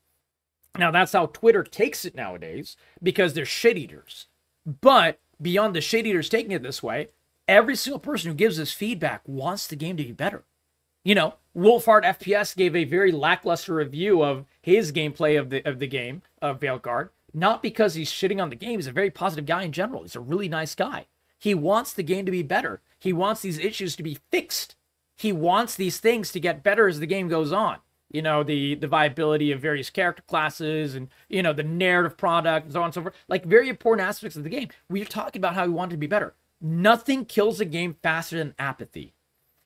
Now, that's how Twitter takes it nowadays, because they're shit eaters. But beyond the shit eaters taking it this way, every single person who gives us feedback wants the game to be better. You know, Wolfhard F P S gave a very lackluster review of his gameplay of the of the game, of Veilguard, not because he's shitting on the game. He's a very positive guy in general. He's a really nice guy. He wants the game to be better. He wants these issues to be fixed. He wants these things to get better as the game goes on. You know, the, the viability of various character classes and, you know, the narrative product and so on and so forth. Like, very important aspects of the game. We're talking about how we want it to be better. Nothing kills a game faster than apathy,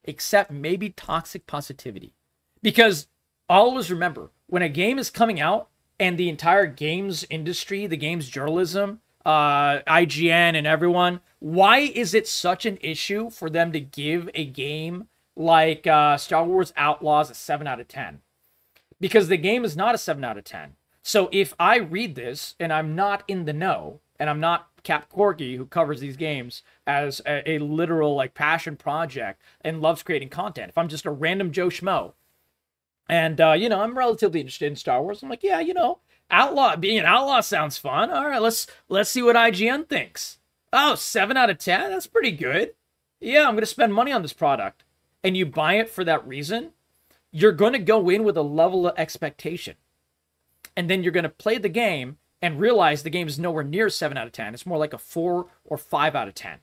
except maybe toxic positivity. Because always remember, when a game is coming out and the entire games industry, the games journalism, uh, I G N and everyone, why is it such an issue for them to give a game like uh, Star Wars Outlaws a seven out of ten? Because the game is not a seven out of ten. So if I read this and I'm not in the know, and I'm not Cap Corky, who covers these games as a, a literal like passion project and loves creating content, if I'm just a random Joe Schmo and uh, you know, I'm relatively interested in Star Wars, I'm like, yeah, you know, outlaw being an outlaw sounds fun. All right, let's let's see what I G N thinks. Oh, seven out of ten, that's pretty good. Yeah, I'm gonna spend money on this product. And you buy it for that reason. You're gonna go in with a level of expectation, and then you're gonna play the game and realize the game is nowhere near seven out of ten. It's more like a four or five out of ten.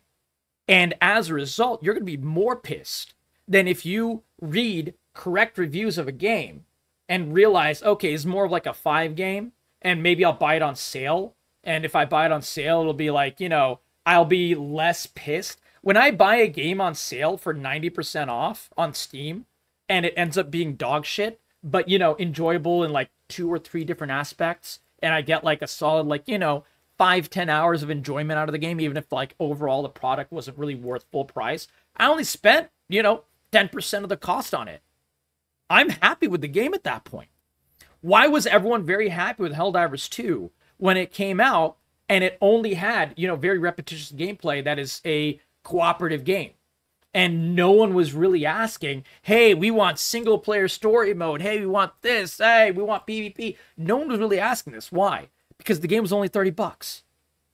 And as a result, you're going to be more pissed than if you read correct reviews of a game and realize, okay, it's more of like a five game, and maybe I'll buy it on sale. And if I buy it on sale, it'll be like, you know, I'll be less pissed. When I buy a game on sale for ninety percent off on Steam, and it ends up being dog shit, but, you know, enjoyable in like two or three different aspects, and I get like a solid, like, you know, five, ten hours of enjoyment out of the game, even if like overall the product wasn't really worth full price. I only spent, you know, ten percent of the cost on it. I'm happy with the game at that point. Why was everyone very happy with Helldivers two when it came out and it only had, you know, very repetitious gameplay that is a cooperative game? And no one was really asking, hey, we want single player story mode. Hey, we want this. Hey, we want PvP. No one was really asking this. Why? Because the game was only thirty bucks.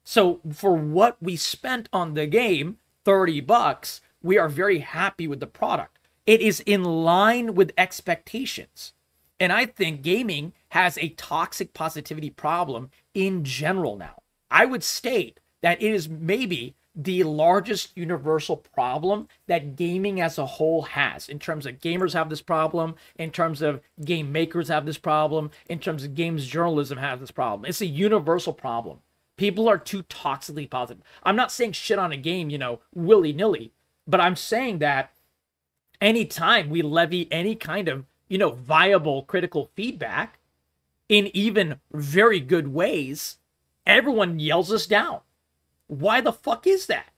So for what we spent on the game, thirty bucks, we are very happy with the product. It is in line with expectations. And I think gaming has a toxic positivity problem in general now. I would state that it is maybe the largest universal problem that gaming as a whole has, in terms of gamers have this problem, in terms of game makers have this problem, in terms of games journalism has this problem. It's a universal problem. People are too toxically positive. I'm not saying shit on a game, you know, willy-nilly, but I'm saying that anytime we levy any kind of, you know, viable critical feedback in even very good ways, everyone yells us down. Why the fuck is that?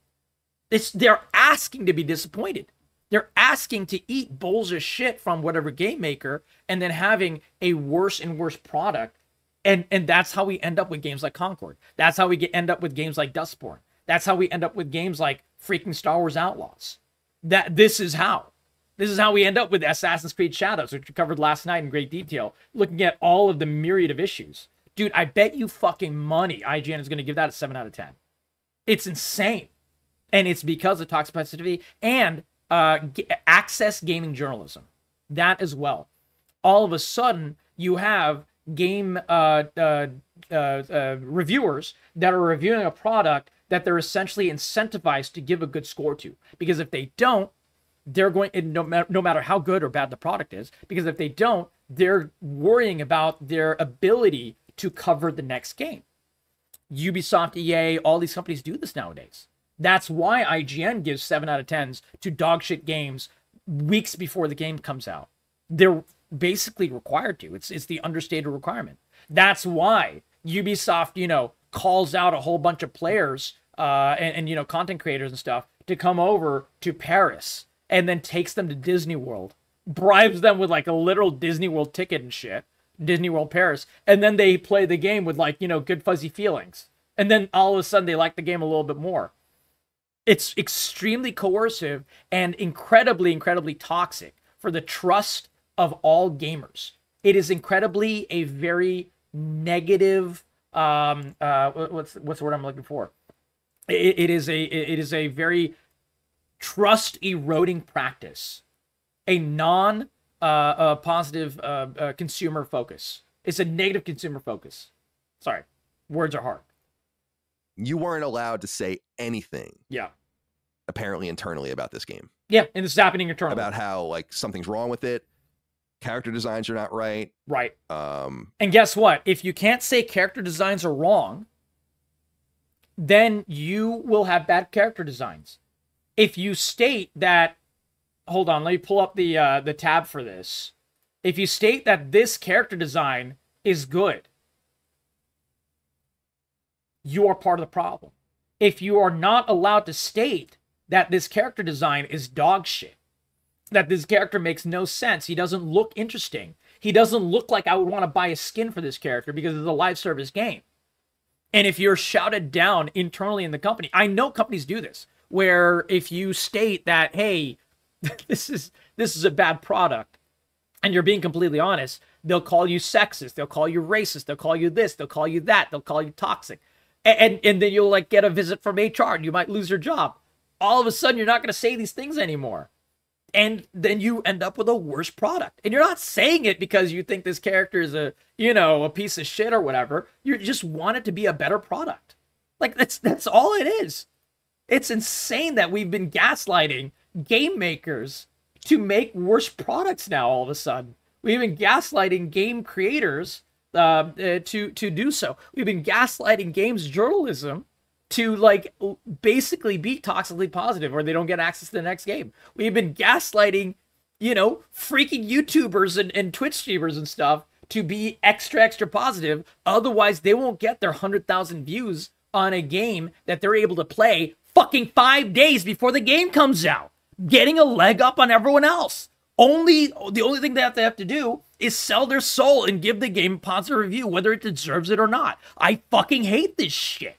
It's, they're asking to be disappointed. They're asking to eat bowls of shit from whatever game maker and then having a worse and worse product. And, and that's how we end up with games like Concord. That's how we get, end up with games like Dustborn. That's how we end up with games like freaking Star Wars Outlaws. That, this is how. This is how we end up with Assassin's Creed Shadows, which we covered last night in great detail, looking at all of the myriad of issues. Dude, I bet you fucking money I G N is going to give that a seven out of ten. It's insane. And it's because of toxic positivity and uh, access gaming journalism. That as well. All of a sudden, you have game uh, uh, uh, uh, reviewers that are reviewing a product that they're essentially incentivized to give a good score to. Because if they don't, they're going, no matter how good or bad the product is, because if they don't, they're worrying about their ability to cover the next game. Ubisoft, E A, all these companies do this nowadays. That's why I G N gives seven out of tens to dogshit games weeks before the game comes out. They're basically required to. It's, it's the understated requirement. That's why Ubisoft, you know, calls out a whole bunch of players uh, and, and, you know, content creators and stuff to come over to Paris and then takes them to Disney World, bribes them with like a literal Disney World ticket and shit. Disney World Paris, and then they play the game with like, you know, good fuzzy feelings, and then all of a sudden they like the game a little bit more. It's extremely coercive and incredibly, incredibly toxic for the trust of all gamers. It is incredibly a very negative. Um, uh, what's what's the word I'm looking for? It, it is a it is a very trust eroding practice, a non uh, uh, positive uh, uh, consumer focus. It's a negative consumer focus. Sorry, words are hard. You weren't allowed to say anything. Yeah. Apparently internally about this game. Yeah, and it's happening internally. About how like something's wrong with it. Character designs are not right. Right. Um, and guess what? If you can't say character designs are wrong, then you will have bad character designs. If you state that, hold on, let me pull up the uh, the tab for this. If you state that this character design is good, you are part of the problem. If you are not allowed to state that this character design is dog shit, that this character makes no sense, he doesn't look interesting, he doesn't look like I would want to buy a skin for this character because it's a live service game. And if you're shouted down internally in the company, I know companies do this, where if you state that, hey, this is this is a bad product, and you're being completely honest, they'll call you sexist, they'll call you racist, they'll call you this, they'll call you that, they'll call you toxic. And, and, and then you'll like get a visit from H R and you might lose your job. All of a sudden, you're not going to say these things anymore. And then you end up with a worse product. And you're not saying it because you think this character is a, you know, a piece of shit or whatever. You just want it to be a better product. Like, that's that's all it is. It's insane that we've been gaslighting game makers to make worse products now all of a sudden. We've been gaslighting game creators uh, uh, to, to do so. We've been gaslighting games journalism to like basically be toxically positive or they don't get access to the next game. We've been gaslighting, you know, freaking YouTubers and, and Twitch streamers and stuff to be extra, extra positive. Otherwise, they won't get their one hundred thousand views on a game that they're able to play fucking five days before the game comes out, getting a leg up on everyone else. Only, the only thing they have to have to do is sell their soul and give the game a positive review, whether it deserves it or not. I fucking hate this shit.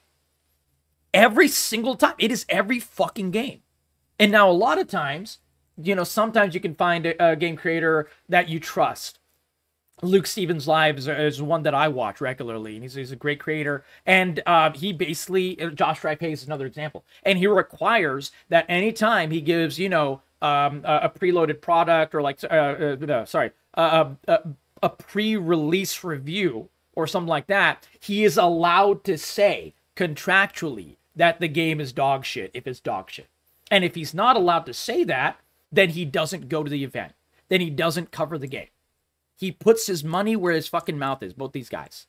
Every single time. It is every fucking game. And now a lot of times, you know, sometimes you can find a, a game creator that you trust. Luke Stephens Live is, is one that I watch regularly, and he's, he's a great creator. And uh, he basically, Josh Drape is another example. And he requires that anytime he gives, you know, um, a, a preloaded product or like, uh, uh, no, sorry, uh, a, a pre-release review or something like that, he is allowed to say contractually that the game is dog shit if it's dog shit. And if he's not allowed to say that, then he doesn't go to the event. Then he doesn't cover the game. He puts his money where his fucking mouth is, both these guys.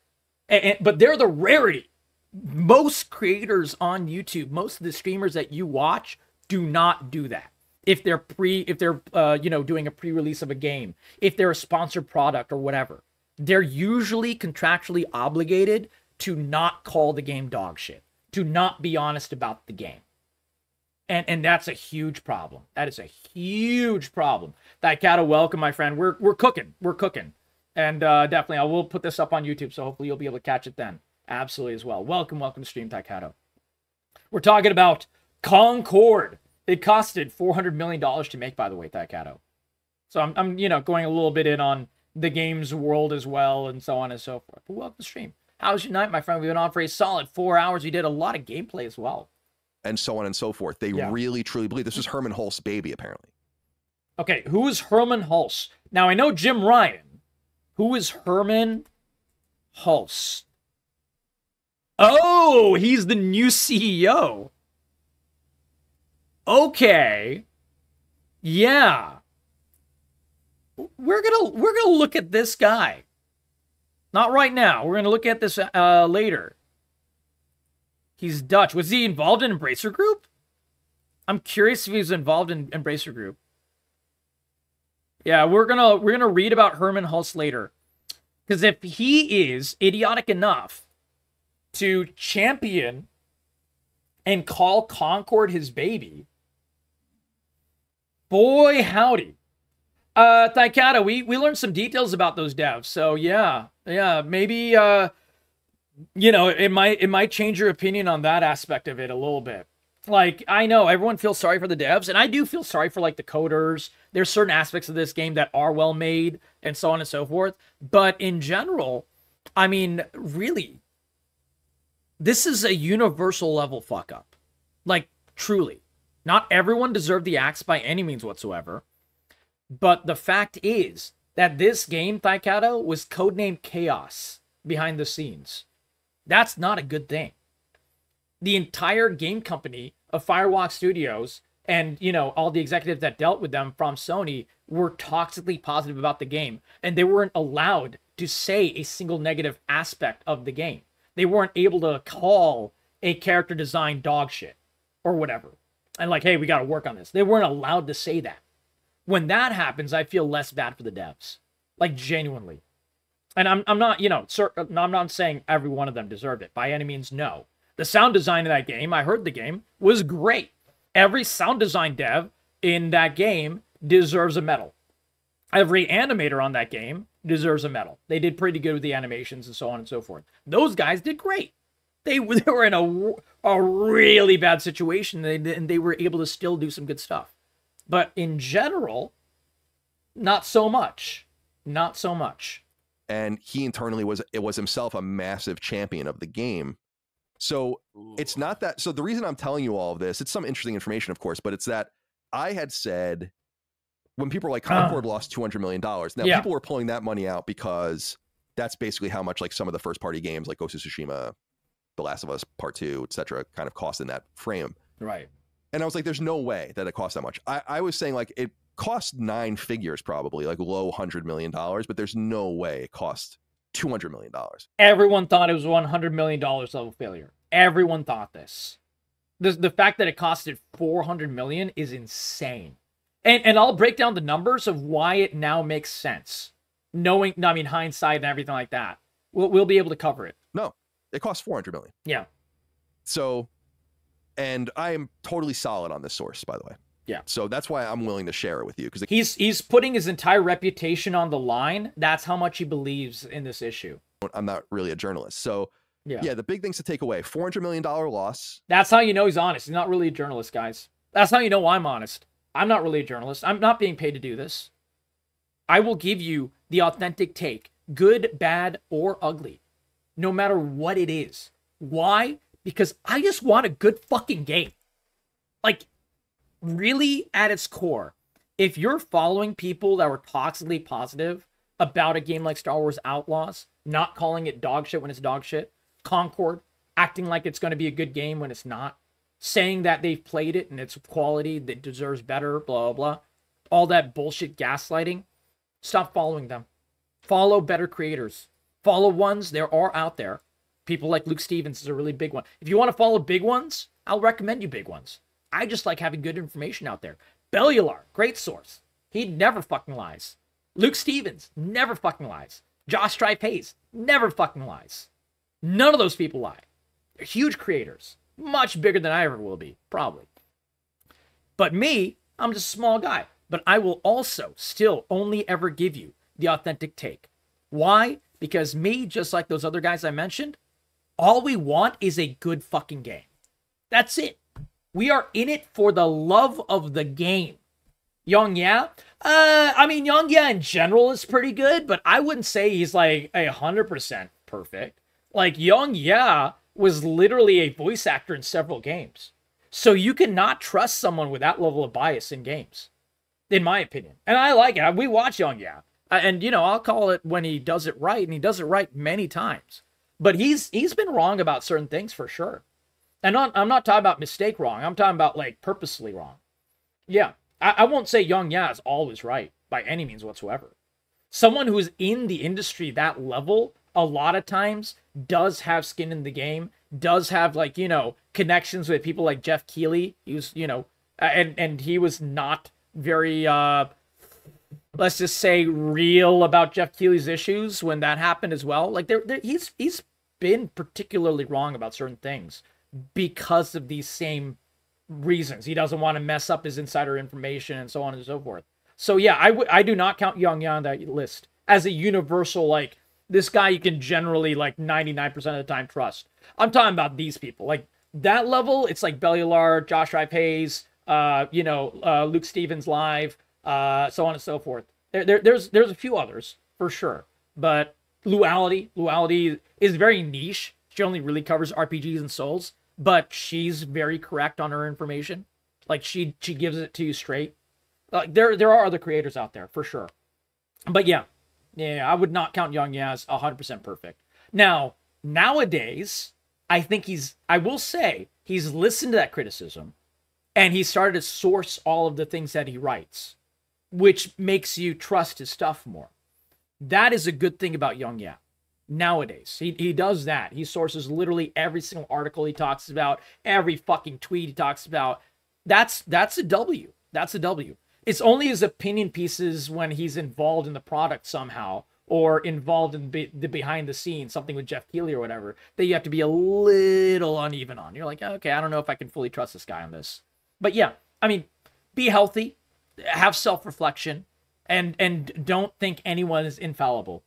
And, and, but they're the rarity. Most creators on YouTube, most of the streamers that you watch do not do that. If they're pre, if they're uh, you know, doing a pre-release of a game, if they're a sponsored product or whatever, they're usually contractually obligated to not call the game dog shit, to not be honest about the game. And and that's a huge problem. That is a huge problem. That gotta welcome, my friend. We're we're cooking. We're cooking. And uh, definitely, I will put this up on YouTube, so hopefully you'll be able to catch it then. Absolutely as well. Welcome, welcome to Stream Taikato. We're talking about Concord. It costed four hundred million dollars to make, by the way, Taikato. So I'm, I'm, you know, going a little bit in on the game's world as well and so on and so forth. But welcome to stream. How was your night, my friend? We've been on for a solid four hours. We did a lot of gameplay as well. And so on and so forth. They yeah. really, truly believe this is Herman Hulse's baby, apparently. Okay, who is Herman Hulse? Now, I know Jim Ryan. Who is Herman Hulse? Oh, he's the new C E O. Okay. Yeah. We're gonna we're gonna look at this guy. Not right now. We're going to look at this uh, later. He's Dutch. Was he involved in Embracer Group? I'm curious if he was involved in Embracer Group. Yeah, we're gonna we're gonna read about Herman Hulse later, because if he is idiotic enough to champion and call Concord his baby, boy howdy. Uh, Taikato, we we learned some details about those devs. So yeah. Yeah, maybe uh, you know, it might it might change your opinion on that aspect of it a little bit. Like, I know everyone feels sorry for the devs, and I do feel sorry for, like, the coders. There's certain aspects of this game that are well made and so on and so forth. But in general, I mean, really, this is a universal level fuck up. Like, truly. Not everyone deserved the axe by any means whatsoever. But the fact is that this game, Thaikato, was codenamed Chaos behind the scenes. That's not a good thing. The entire game company of Firewalk Studios and, you know, all the executives that dealt with them from Sony were toxically positive about the game, and they weren't allowed to say a single negative aspect of the game. They weren't able to call a character design dog shit or whatever. And like, hey, we got to work on this. They weren't allowed to say that. When that happens, I feel less bad for the devs, like, genuinely. And I'm, I'm not, you know, sir, I'm not saying every one of them deserved it. By any means, no. The sound design of that game, I heard the game, was great. Every sound design dev in that game deserves a medal. Every animator on that game deserves a medal. They did pretty good with the animations and so on and so forth. Those guys did great. They, they were in a, a really bad situation, and they, and they were able to still do some good stuff. But in general, not so much. Not so much. And he internally was, it was himself a massive champion of the game. So it's not that. So the reason I'm telling you all of this, it's some interesting information, of course, but it's that I had said when people were like, Concord uh, lost two hundred million dollars. Now yeah. people were pulling that money out because that's basically how much like some of the first party games like Ghost of Tsushima, The Last of Us Part Two, et cetera, kind of cost in that frame. Right. And I was like, there's no way that it costs that much. I, I was saying like it cost nine figures, probably like low one hundred million dollars, but there's no way it cost two hundred million dollars. Everyone thought it was one hundred million dollars level failure. Everyone thought this. The, the fact that it costed four hundred million dollars is insane. And, and I'll break down the numbers of why it now makes sense. Knowing, I mean, hindsight and everything like that. We'll, we'll be able to cover it. No, it costs four hundred million dollars. Yeah. So, and I am totally solid on this source, by the way. Yeah. So that's why I'm willing to share it with you, because he's he's putting his entire reputation on the line. That's how much he believes in this issue. I'm not really a journalist. So yeah, yeah the big things to take away, four hundred million dollars loss. That's how you know he's honest. He's not really a journalist, guys. That's how you know I'm honest. I'm not really a journalist. I'm not being paid to do this. I will give you the authentic take, good, bad, or ugly, no matter what it is. Why? Because I just want a good fucking game. Like, really, at its core, if you're following people that were toxically positive about a game like Star Wars Outlaws, not calling it dog shit when it's dog shit, Concord, acting like it's going to be a good game when it's not, saying that they've played it and it's quality that deserves better, blah, blah, blah, all that bullshit gaslighting, stop following them. Follow better creators. Follow ones there are out there. People like Luke Stephens is a really big one. If you want to follow big ones, I'll recommend you big ones. I just like having good information out there. Bellular, great source. He never fucking lies. Luke Stephens, never fucking lies. Josh Stripe Hayes, never fucking lies. None of those people lie. They're huge creators. Much bigger than I ever will be, probably. But me, I'm just a small guy. But I will also still only ever give you the authentic take. Why? Because me, just like those other guys I mentioned, all we want is a good fucking game. That's it. We are in it for the love of the game. YongYea? Uh, I mean, YongYea in general is pretty good, but I wouldn't say he's like one hundred percent perfect. Like, YongYea was literally a voice actor in several games. So you cannot trust someone with that level of bias in games, in my opinion. And I like it. We watch YongYea. And, you know, I'll call it when he does it right, and he does it right many times. But he's he's been wrong about certain things for sure. And not, I'm not talking about mistake wrong. I'm talking about, like, purposely wrong. Yeah. I, I won't say YongYea is always right by any means whatsoever. Someone who is in the industry that level, a lot of times, does have skin in the game, does have, like, you know, connections with people like Jeff Keighley. He was, you know, and, and he was not very, uh, let's just say, real about Jeff Keighley's issues when that happened as well. Like, they're, they're, he's he's been particularly wrong about certain things, because of these same reasons. He doesn't want to mess up his insider information and so on and so forth. So yeah, I would I do not count YongYea on that list as a universal, like, this guy you can generally, like, ninety-nine percent of the time trust. I'm talking about these people. Like, that level, it's like Bellular, Josh Ripe Hayes, uh, you know, uh, Luke Stephens Live, uh, so on and so forth. There, there, there's there's a few others, for sure. But Luality, Luality is very niche. She only really covers R P Gs and Souls, but she's very correct on her information. Like, she she gives it to you straight. Like, there there are other creators out there, for sure. But yeah, yeah, I would not count YongYea as one hundred percent perfect. Now, nowadays, I think he's, I will say, he's listened to that criticism, and he started to source all of the things that he writes, which makes you trust his stuff more. That is a good thing about YongYea nowadays. He, he does that. He sources literally every single article he talks about, every fucking tweet he talks about. That's, that's a W. That's a W. It's only his opinion pieces when he's involved in the product somehow, or involved in be the behind the scenes, something with Jeff Keighley or whatever, that you have to be a little uneven on. You're like, okay, I don't know if I can fully trust this guy on this. But yeah, I mean, be healthy, have self-reflection, and and don't think anyone is infallible.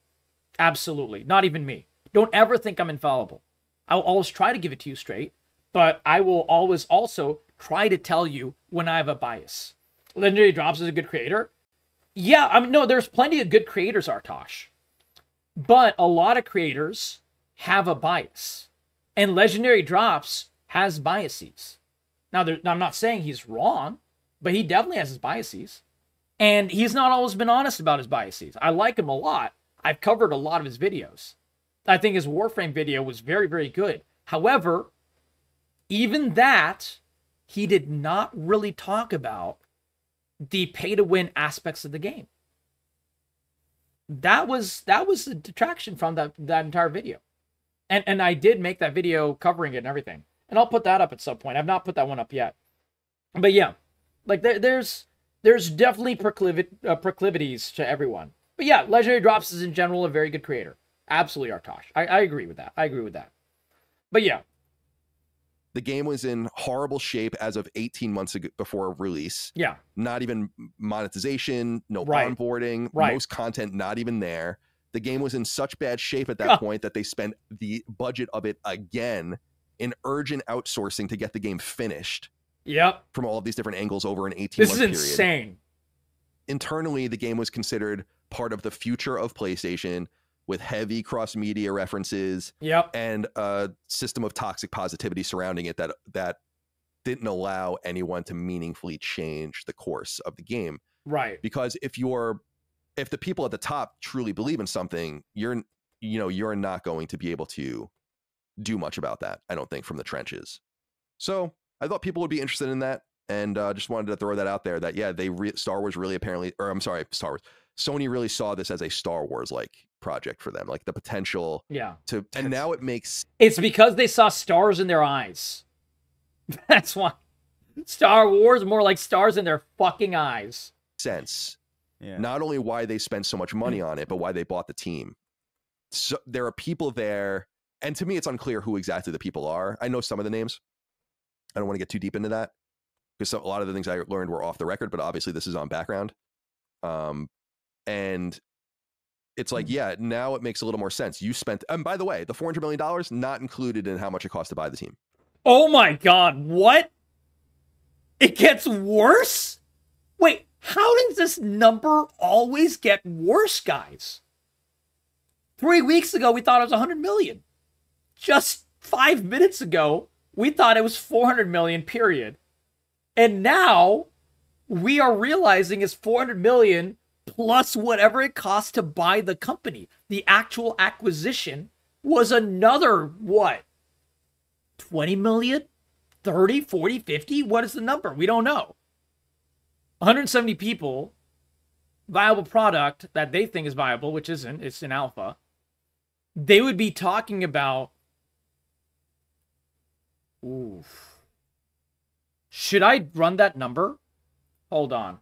Absolutely. Not even me. Don't ever think I'm infallible. I'll always try to give it to you straight, but I will always also try to tell you when I have a bias. Legendary Drops is a good creator. Yeah, I mean, no, there's plenty of good creators, Artosh. But a lot of creators have a bias. And Legendary Drops has biases. Now, there, I'm not saying he's wrong, but he definitely has his biases. And he's not always been honest about his biases. I like him a lot. I've covered a lot of his videos. I think his Warframe video was very, very good. However, even that, he did not really talk about the pay-to-win aspects of the game. That was that was the detraction from that, that entire video. And and I did make that video covering it and everything. And I'll put that up at some point. I've not put that one up yet. But yeah, like there, there's there's definitely proclivi uh, proclivities to everyone. But yeah, Legendary Drops is in general a very good creator. Absolutely, Artosh. I, I agree with that. I agree with that. But yeah. The game was in horrible shape as of eighteen months ago before release. Yeah. Not even monetization, no right. onboarding, right. most content not even there. The game was in such bad shape at that yeah. point that they spent the budget of it again in urgent outsourcing to get the game finished. Yep. From all of these different angles over an eighteen month period. This is insane. Internally, the game was considered part of the future of PlayStation, with heavy cross-media references yep. and a system of toxic positivity surrounding it that that didn't allow anyone to meaningfully change the course of the game. Right. Because if you're if the people at the top truly believe in something, you're you know, you're not going to be able to do much about that, I don't think, from the trenches. So I thought people would be interested in that, and uh, just wanted to throw that out there that, yeah, they re Star Wars really apparently, or I'm sorry, Star Wars. Sony really saw this as a Star Wars-like project for them, like the potential yeah to and now it makes it's because they saw stars in their eyes. That's why Star Wars more like stars in their fucking eyes sense. Yeah, not only why they spent so much money on it, but why they bought the team. So there are people there, and to me it's unclear who exactly the people are. I know some of the names. I don't want to get too deep into that because a lot of the things I learned were off the record, but obviously this is on background. Um and it's like, yeah, now it makes a little more sense. You spent, and by the way, the four hundred million dollars not included in how much it cost to buy the team. Oh my God, what? It gets worse? Wait, how does this number always get worse, guys? Three weeks ago, we thought it was one hundred million. Just five minutes ago, we thought it was four hundred million, period. And now we are realizing it's four hundred million plus whatever it costs to buy the company. The actual acquisition was another, what, twenty million? thirty, forty, fifty? What is the number? We don't know. one hundred seventy people, viable product that they think is viable, which isn't, it's an alpha. They would be talking about, oof. Should I run that number? Hold on.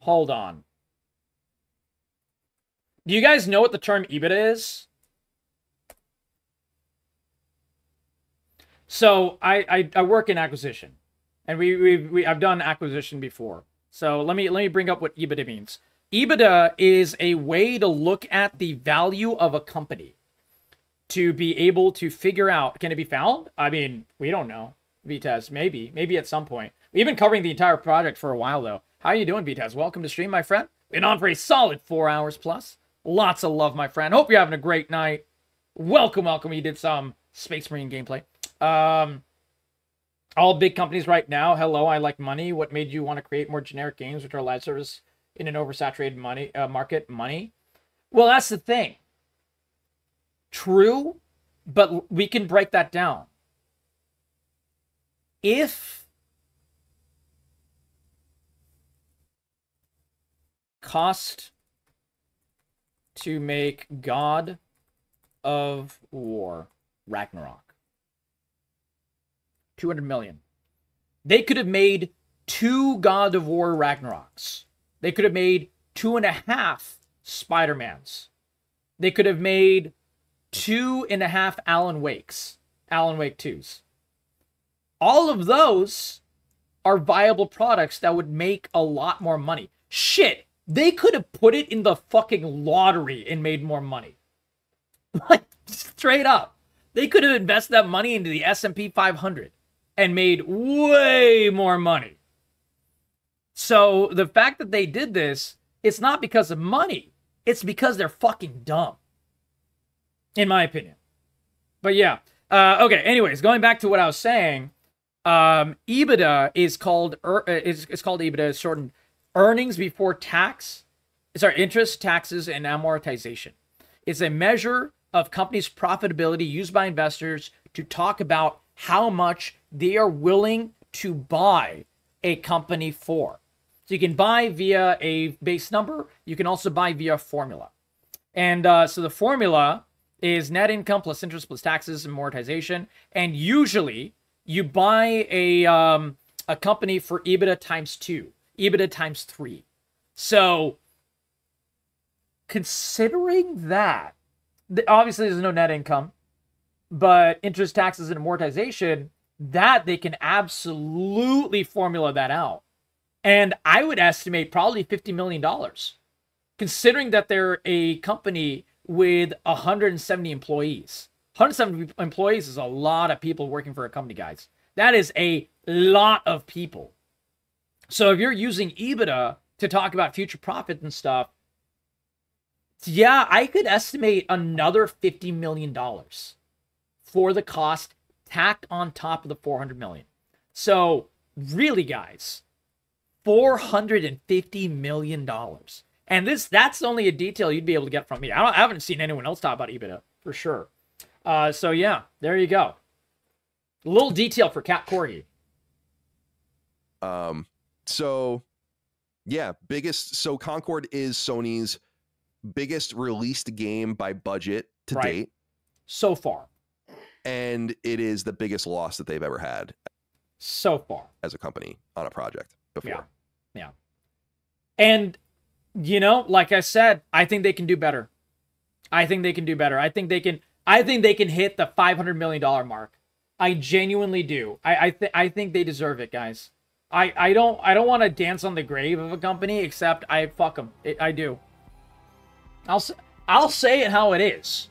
Hold on. Do you guys know what the term EBITDA is? So I, I, I work in acquisition, and we, we, we I've done acquisition before. So let me let me bring up what EBITDA means. EBITDA is a way to look at the value of a company to be able to figure out, can it be found? I mean, we don't know. Vitesse, maybe. Maybe at some point. We've been covering the entire project for a while, though. How are you doing, Vitesse? Welcome to stream, my friend. Been on for a solid four hours plus. Lots of love, my friend. Hope you're having a great night. Welcome, welcome. We did some Space Marine gameplay. Um, all big companies right now. Hello, I like money. What made you want to create more generic games which are live service in an oversaturated money uh, market? Money. Well, that's the thing. True, but we can break that down. If cost to make God of War Ragnarok two hundred million, they could have made two God of War Ragnaroks. They could have made two and a half Spider-Mans. They could have made two and a half Alan Wakes, Alan Wake twos. All of those are viable products that would make a lot more money. Shit, they could have put it in the fucking lottery and made more money. Like, straight up. They could have invested that money into the S and P five hundred and made way more money. So the fact that they did this, it's not because of money. It's because they're fucking dumb, in my opinion. But yeah. Uh, okay, anyways, going back to what I was saying, um, EBITDA is called, er, is, it's called EBITDA, it's shortened earnings before tax. It's our interest, taxes, and amortization. It's a measure of companies' profitability used by investors to talk about how much they are willing to buy a company for. So you can buy via a base number. You can also buy via formula. And uh, so the formula is net income plus interest plus taxes and amortization. And usually you buy a, um, a company for EBITDA times two, EBITDA times three. So considering that, obviously there's no net income, but interest, taxes, and amortization, that they can absolutely formula that out. And I would estimate probably fifty million dollars, considering that they're a company with one hundred seventy employees. one hundred seventy employees is a lot of people working for a company, guys. That is a lot of people. So if you're using EBITDA to talk about future profit and stuff, yeah, I could estimate another fifty million dollars for the cost tacked on top of the four hundred million dollars. So really, guys, four hundred fifty million dollars. And this, that's only a detail you'd be able to get from me. I, don't, I haven't seen anyone else talk about EBITDA, for sure. Uh, so, yeah, there you go. A little detail for Cap Corgi. Um, so, yeah, biggest... So, Concord is Sony's biggest released game by budget to right. date. So far. And it is the biggest loss that they've ever had. So far. As a company on a project before. Yeah. Yeah. And... You know, like I said, I think they can do better. I think they can do better. I think they can. I think they can hit the five hundred million dollars mark. I genuinely do. I I, th I think they deserve it, guys. I I don't I don't want to dance on the grave of a company, except I fuck them. It, I do. I'll I'll say it how it is.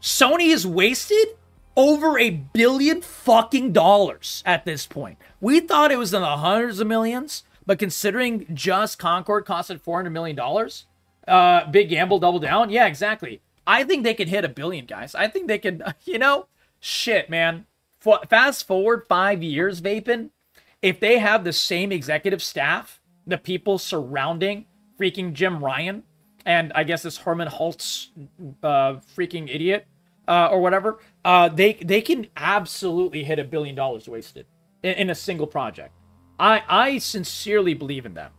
Sony has wasted over a billion fucking dollars at this point. We thought it was in the hundreds of millions. But considering just Concord costed four hundred million dollars, uh, big gamble, double down. Yeah, exactly. I think they could hit a billion, guys. I think they could, you know, shit, man. F fast forward five years, Vapin. If they have the same executive staff, the people surrounding freaking Jim Ryan, and I guess this Herman Holtz uh, freaking idiot uh, or whatever, uh, they, they can absolutely hit a billion dollars wasted in, in a single project. I, I sincerely believe in them.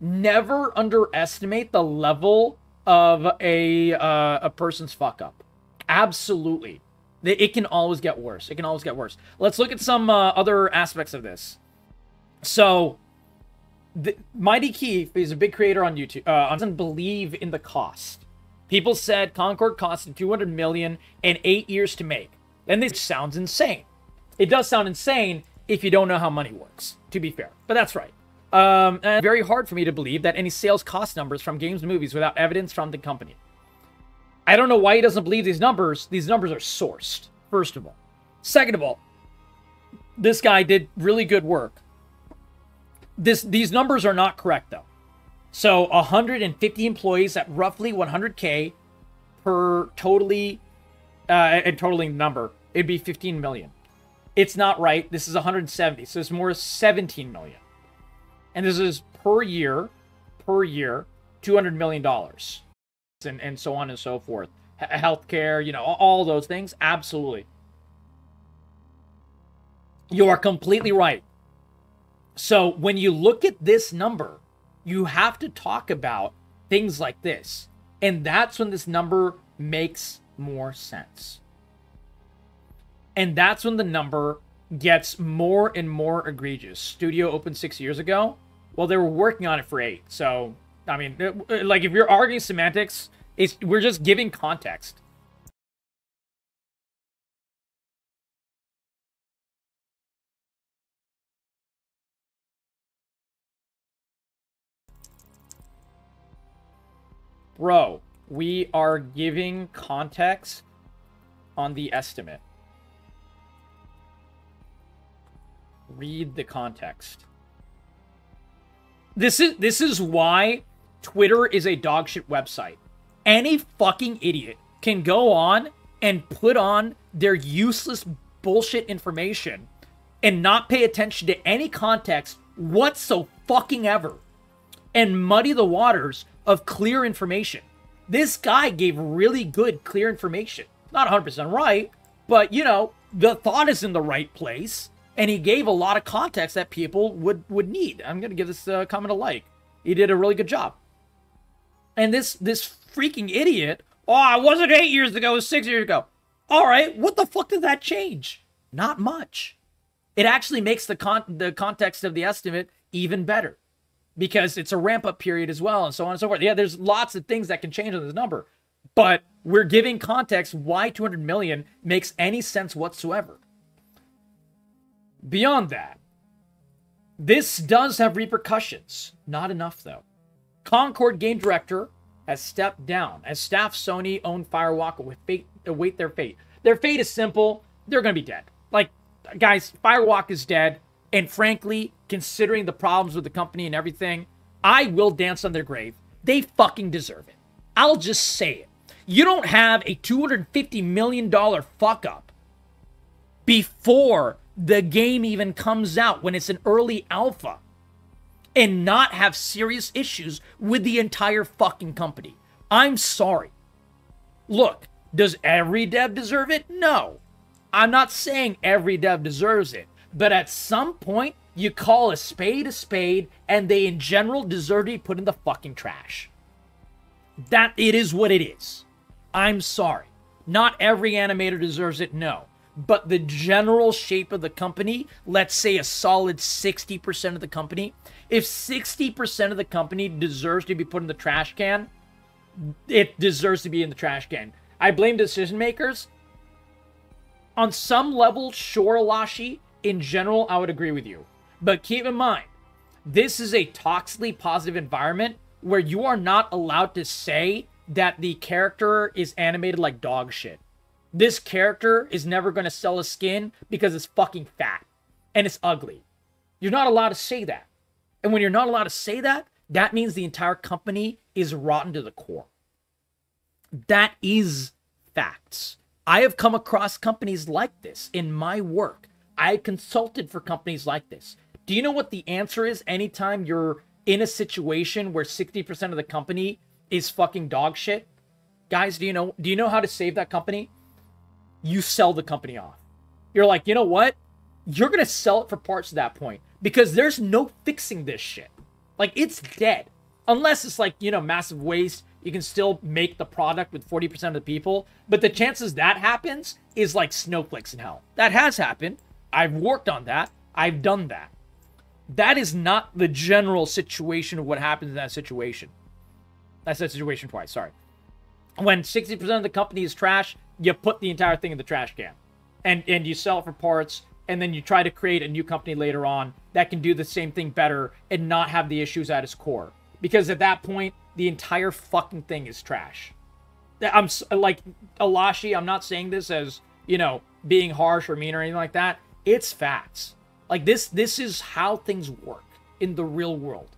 Never underestimate the level of a uh, a person's fuck up. Absolutely. It can always get worse. It can always get worse. Let's look at some uh, other aspects of this. So, the, Mighty Keith is a big creator on YouTube. Uh, doesn't believe in the cost. People said Concord costed two hundred million dollars and eight years to make. And this sounds insane. It does sound insane if you don't know how money works, to be fair. But that's right. Um, and it's very hard for me to believe that any sales cost numbers from games and movies without evidence from the company. I don't know why he doesn't believe these numbers. These numbers are sourced, first of all. Second of all, this guy did really good work. This, these numbers are not correct, though. So one hundred fifty employees at roughly one hundred K per totally, uh, and totaling number, it'd be fifteen million. It's not right. This is one hundred seventy. So it's more seventeen million. And this is per year, per year, two hundred million dollars. And, and so on and so forth. H healthcare, you know, all those things. Absolutely. You are completely right. So when you look at this number, you have to talk about things like this. And that's when this number makes more sense. And that's when the number gets more and more egregious. Studio opened six years ago. Well, they were working on it for eight. So, I mean, it, like, if you're arguing semantics, it's, we're just giving context. Bro, we are giving context on the estimate. Read the context. This is this is why Twitter is a dog shit website. Any fucking idiot can go on and put on their useless bullshit information and not pay attention to any context whatso-fucking-ever and muddy the waters of clear information. This guy gave really good, clear information. Not one hundred percent right, but, you know, the thought is in the right place. And he gave a lot of context that people would, would need. I'm going to give this uh, comment a like. He did a really good job. And this this freaking idiot, oh, I wasn't eight years ago, it was six years ago. All right, what the fuck did that change? Not much. It actually makes the, con the context of the estimate even better. Because it's a ramp-up period as well, and so on and so forth. Yeah, there's lots of things that can change on this number. But we're giving context why two hundred million makes any sense whatsoever. Beyond that, this does have repercussions. Not enough, though. Concord game director has stepped down as staff Sony owned Firewalk with fate, await their fate. Their fate is simple. They're going to be dead. Like, guys, Firewalk is dead. And frankly, considering the problems with the company and everything, I will dance on their grave. They fucking deserve it. I'll just say it. You don't have a two hundred fifty million dollar fuck-up before the game even comes out, when it's an early alpha, and not have serious issues with the entire fucking company. I'm sorry. Look, does every dev deserve it? No. I'm not saying every dev deserves it, but at some point, you call a spade a spade, and they in general deserve to be put in the fucking trash. That, it is what it is. I'm sorry. Not every animator deserves it, no. But the general shape of the company, let's say a solid sixty percent of the company, if sixty percent of the company deserves to be put in the trash can, it deserves to be in the trash can. I blame decision makers. On some level, sure, Lashi, in general, I would agree with you. But keep in mind, this is a toxically positive environment where you are not allowed to say that the character is animated like dog shit. This character is never going to sell a skin because it's fucking fat and it's ugly. You're not allowed to say that. And when you're not allowed to say that, that means the entire company is rotten to the core. That is facts. I have come across companies like this in my work. I consulted for companies like this. Do you know what the answer is anytime you're in a situation where sixty percent of the company is fucking dog shit? Guys, do you know, do you know how to save that company? You sell the company off. You're like, you know what? You're going to sell it for parts at that point, because there's no fixing this shit. Like, it's dead. Unless it's like, you know, massive waste. You can still make the product with forty percent of the people. But the chances that happens is like snowflakes in hell. That has happened. I've worked on that. I've done that. That is not the general situation of what happens in that situation. That's that situation twice. Sorry. When sixty percent of the company is trash, you put the entire thing in the trash can, and and you sell it for parts, and then you try to create a new company later on that can do the same thing better and not have the issues at its core. Because at that point, the entire fucking thing is trash. I'm like, Alashi, I'm not saying this as, you know, being harsh or mean or anything like that. It's facts. Like, this this is how things work in the real world.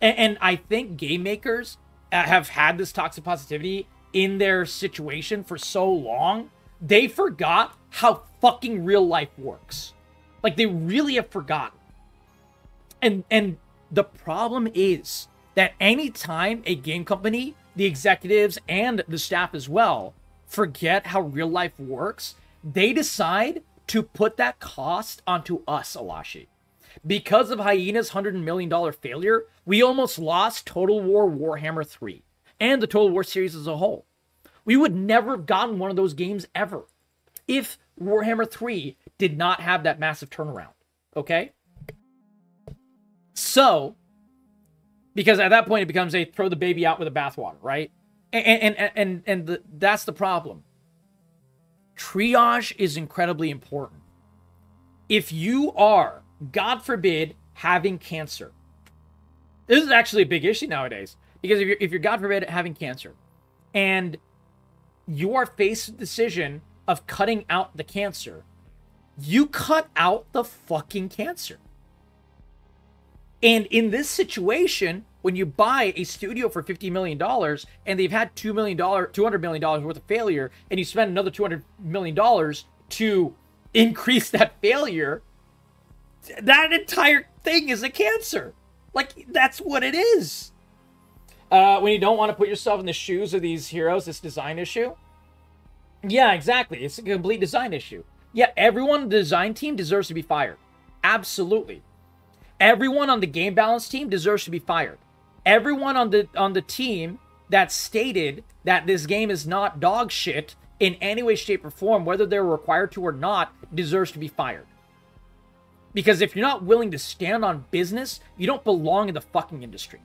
And, and I think game makers have had this toxic positivity in their situation for so long, they forgot how fucking real life works. Like, they really have forgotten. And, and the problem is that anytime a game company, the executives and the staff as well, forget how real life works, they decide to put that cost onto us, Alashi. Because of Hyenas' one hundred million dollar failure, we almost lost Total War Warhammer three and the Total War series as a whole. We would never have gotten one of those games ever if Warhammer three did not have that massive turnaround, okay? So, because at that point it becomes a throw the baby out with the bathwater, right? And, and, and, and the, that's the problem. Triage is incredibly important. If you are, God forbid, having cancer. This is actually a big issue nowadays. Because if you're, if you're God forbid, having cancer, and you are faced with the decision of cutting out the cancer, you cut out the fucking cancer. And in this situation, when you buy a studio for fifty million dollars and they've had two million dollars, two hundred million dollars worth of failure, and you spend another two hundred million dollars to increase that failure, that entire thing is a cancer. Like, that's what it is. Uh, when you don't want to put yourself in the shoes of these heroes, this design issue. Yeah, exactly. It's a complete design issue. Yeah, everyone on the design team deserves to be fired. Absolutely. Everyone on the game balance team deserves to be fired. Everyone on the on the team that stated that this game is not dog shit in any way, shape, or form, whether they're required to or not, deserves to be fired. Because if you're not willing to stand on business, you don't belong in the fucking industry.